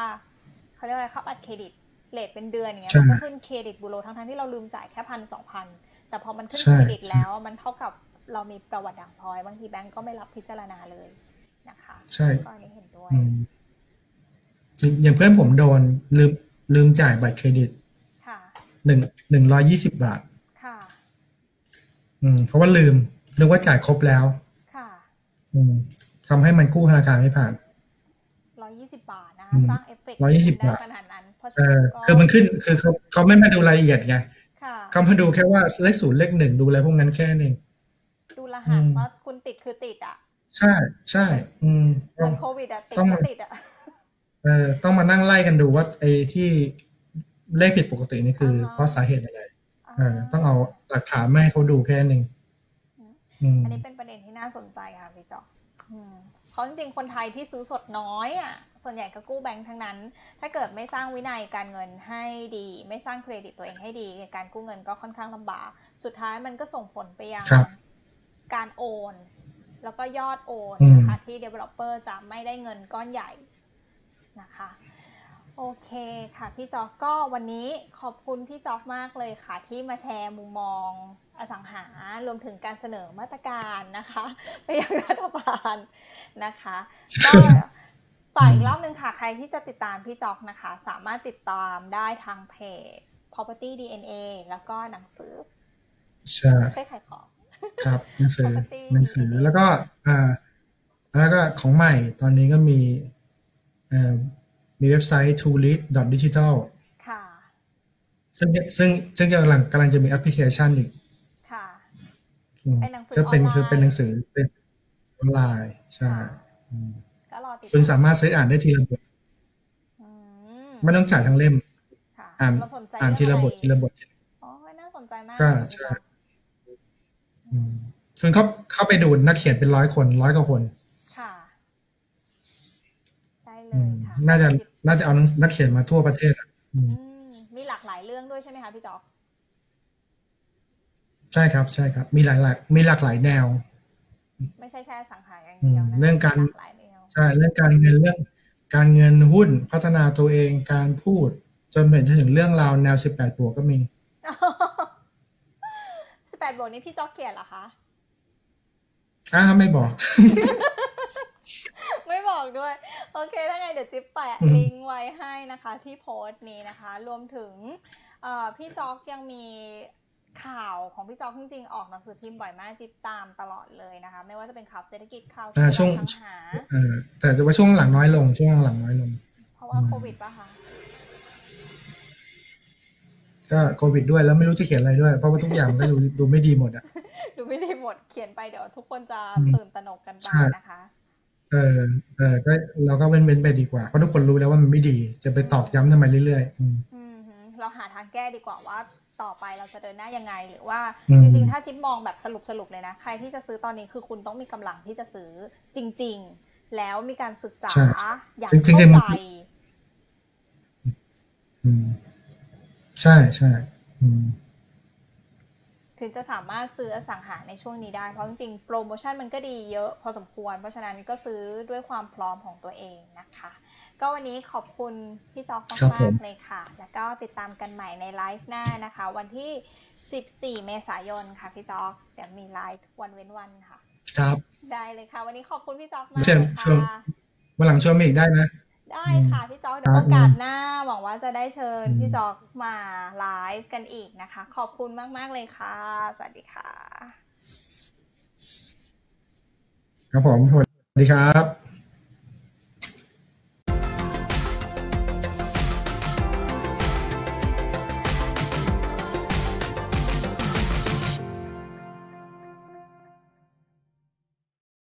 เขาเรียกอะไรค่าบัตรเครดิตเลทเป็นเดือนอย่างเงี้ยมันก็ขึ้นเครดิตบูโรทั้งๆที่เราลืมจ่ายแค่พันสองพันแต่พอมันขึ้นเครดิตแล้วมันเท่ากับเรามีประวัติด่างพร้อยบางทีแบงก์ก็ไม่รับพิจารณาเลยนะคะใช่ก็อันนี้เห็นด้วยอย่างเพื่อนผมโดนลืมลืมจ่ายบัตรเครดิต หนึ่งหนึ่งร้อยยี่สิบบาทค่ะอืมเพราะว่าลืมนึกว่าจ่ายครบแล้วค่ะอืมทำให้มันกู้ธนาคารไม่ผ่านร้อยยี่สิบบาทนะคะสร้างเอฟเฟกต์ร้อยยี่สิบบาทขนาดนั้นเพราะฉะนั้นก็คือมันขึ้นคือเขาเขาไม่มาดูรายละเอียดไงค่ะเขามาดูแค่ว่าเลขศูนย์เลขหนึ่งดูอะไรพวกนั้นแค่นึงดูรหัสว่าคุณติดคือติดอ่ะใช่ใช่อืมเหมือนโควิดอ่ะติดก็ติดอ่ะเออต้องมานั่งไล่กันดูว่าไอ้ที่เลขผิดปกตินี่คือเพราะสาเหตุอะไรเออต้องเอาหลักฐานมาให้เขาดูแค่นึงอันนี้เป็นประเด็นที่น่าสนใจค่ะพี่จ๊อกเพราะจริงๆคนไทยที่ซื้อสดน้อยอ่ะส่วนใหญ่ก็กู้แบงค์ทั้งนั้นถ้าเกิดไม่สร้างวินัยการเงินให้ดีไม่สร้างเครดิตตัวเองให้ดีการกู้เงินก็ค่อนข้างลำบากสุดท้ายมันก็ส่งผลไปยังการโอนแล้วก็ยอดโอนนะคะที่ developer จะไม่ได้เงินก้อนใหญ่นะคะโอเคค่ะพี่จ๊อกก็วันนี้ขอบคุณพี่จ๊อกมากเลยค่ะที่มาแชร์มุมมองอสังหารวมถึงการเสนอมาตรการนะคะไปยังรัฐบาลนะคะก็ฝากอีกรอบนึงค่ะใครที่จะติดตามพี่จ๊อกนะคะสามารถติดตามได้ทางเพจ property ดี เอ็น เอ แล้วก็หนังสือใช่ใช่ขายของครับหนังสือหนังสือแล้วก็อ่าแล้วก็ของใหม่ตอนนี้ก็มีอ่ามีเว็บไซต์ ทู ลีด ดอท ดิจิทัล ค่ะซึ่งซึ่งซึ่งกำลังกำลังจะมีแอปพลิเคชันอีกค่ะเป็นหนังสือออนไลน์เป็นคือเป็นหนังสือเป็นออนไลน์ใช่ก็รอติดคุณสามารถซื้ออ่านได้ทีละบทไม่ต้องจ่ายทั้งเล่มอ่านอ่านทีละบททีละบทอ๋อน่าสนใจมากก็ใช่คุณเข้าเข้าไปดูนักเขียนเป็นร้อยคนร้อยกว่าคนน่าจะน่าจะเอานักเขียนมาทั่วประเทศมีหลากหลายเรื่องด้วยใช่ไหมคะพี่จ๊อกใช่ครับใช่ครับมีหลากหลายมีหลากหลายแนวไม่ใช่แค่สังหารอย่างเดียวเรื่องการใช่เรื่องการเงินเรื่องการเงินหุ้นพัฒนาตัวเองการพูดจนเป็นถึงเรื่องราวแนวสิบแปดบวกก็มีสิบแปดบวกนี้พี่จ๊อกเขียนเหรอคะอ้าวไม่บอกไม่บอกด้วยโอเคถ้าไงเดี๋ยวจิ๊บแปะลิงก์ไว้ให้นะคะที่โพสต์นี้นะคะรวมถึงพี่จ๊อกยังมีข่าวของพี่จ๊อกจริงๆออกหนังสือพิมพ์บ่อยมากจิ๊บตามตลอดเลยนะคะไม่ว่าจะเป็นข่าวเศรษฐกิจข่าวช่วงหาแต่จะว่าช่วงหลังน้อยลงช่วงหลังน้อยลงเพราะว่าโควิดป่ะคะก็โควิดด้วยแล้วไม่รู้จะเขียนอะไรด้วยเพราะว่าทุกอย่างไม่รู้ดูไม่ดีหมดอ่ะดูไม่ดีหมดเขียนไปเดี๋ยวทุกคนจะตื่นตระหนกกันไปนะคะเออเออก็เราก็เว้นเว้นไปดีกว่าเพราะทุกคนรู้แล้วว่ามันไม่ดีจะไปตอกย้ำทำไมเรื่อยๆอืมเราหาทางแก้ดีกว่าว่าต่อไปเราจะเดินหน้ายังไงหรือว่าจริงๆถ้าจิ๊บมองแบบสรุปสรุปเลยนะใครที่จะซื้อตอนนี้คือคุณต้องมีกำลังที่จะซื้อจริงๆแล้วมีการศึกษาอย่างเข้าใจอืมใช่ใช่อืมถึงจะสามารถซื้ออสังหาในช่วงนี้ได้เพราะจริงๆโปรโมชั่นมันก็ดีเยอะพอสมควรเพราะฉะนั้นก็ซื้อด้วยความพร้อมของตัวเองนะคะก็วันนี้ขอบคุณพี่จ๊อกมากๆเลยค่ะแล้วก็ติดตามกันใหม่ในไลฟ์หน้านะคะวันที่สิบสี่เมษายนค่ะพี่จ๊อกเดี๋ยวมีไลฟ์วันเว้นวันค่ะครับได้เลยค่ะวันนี้ขอบคุณพี่จ๊อกมากค่ะวันหลังชวนมาอีกได้นะได้ค่ะพี่จ๊อกเดี๋ยวโอกาสหน้าหวังว่าจะได้เชิญพี่จ๊อกมาไลฟ์กันอีกนะคะขอบคุณมากๆเลยค่ะสวัสดีค่ะครับผมสวัสดีครับ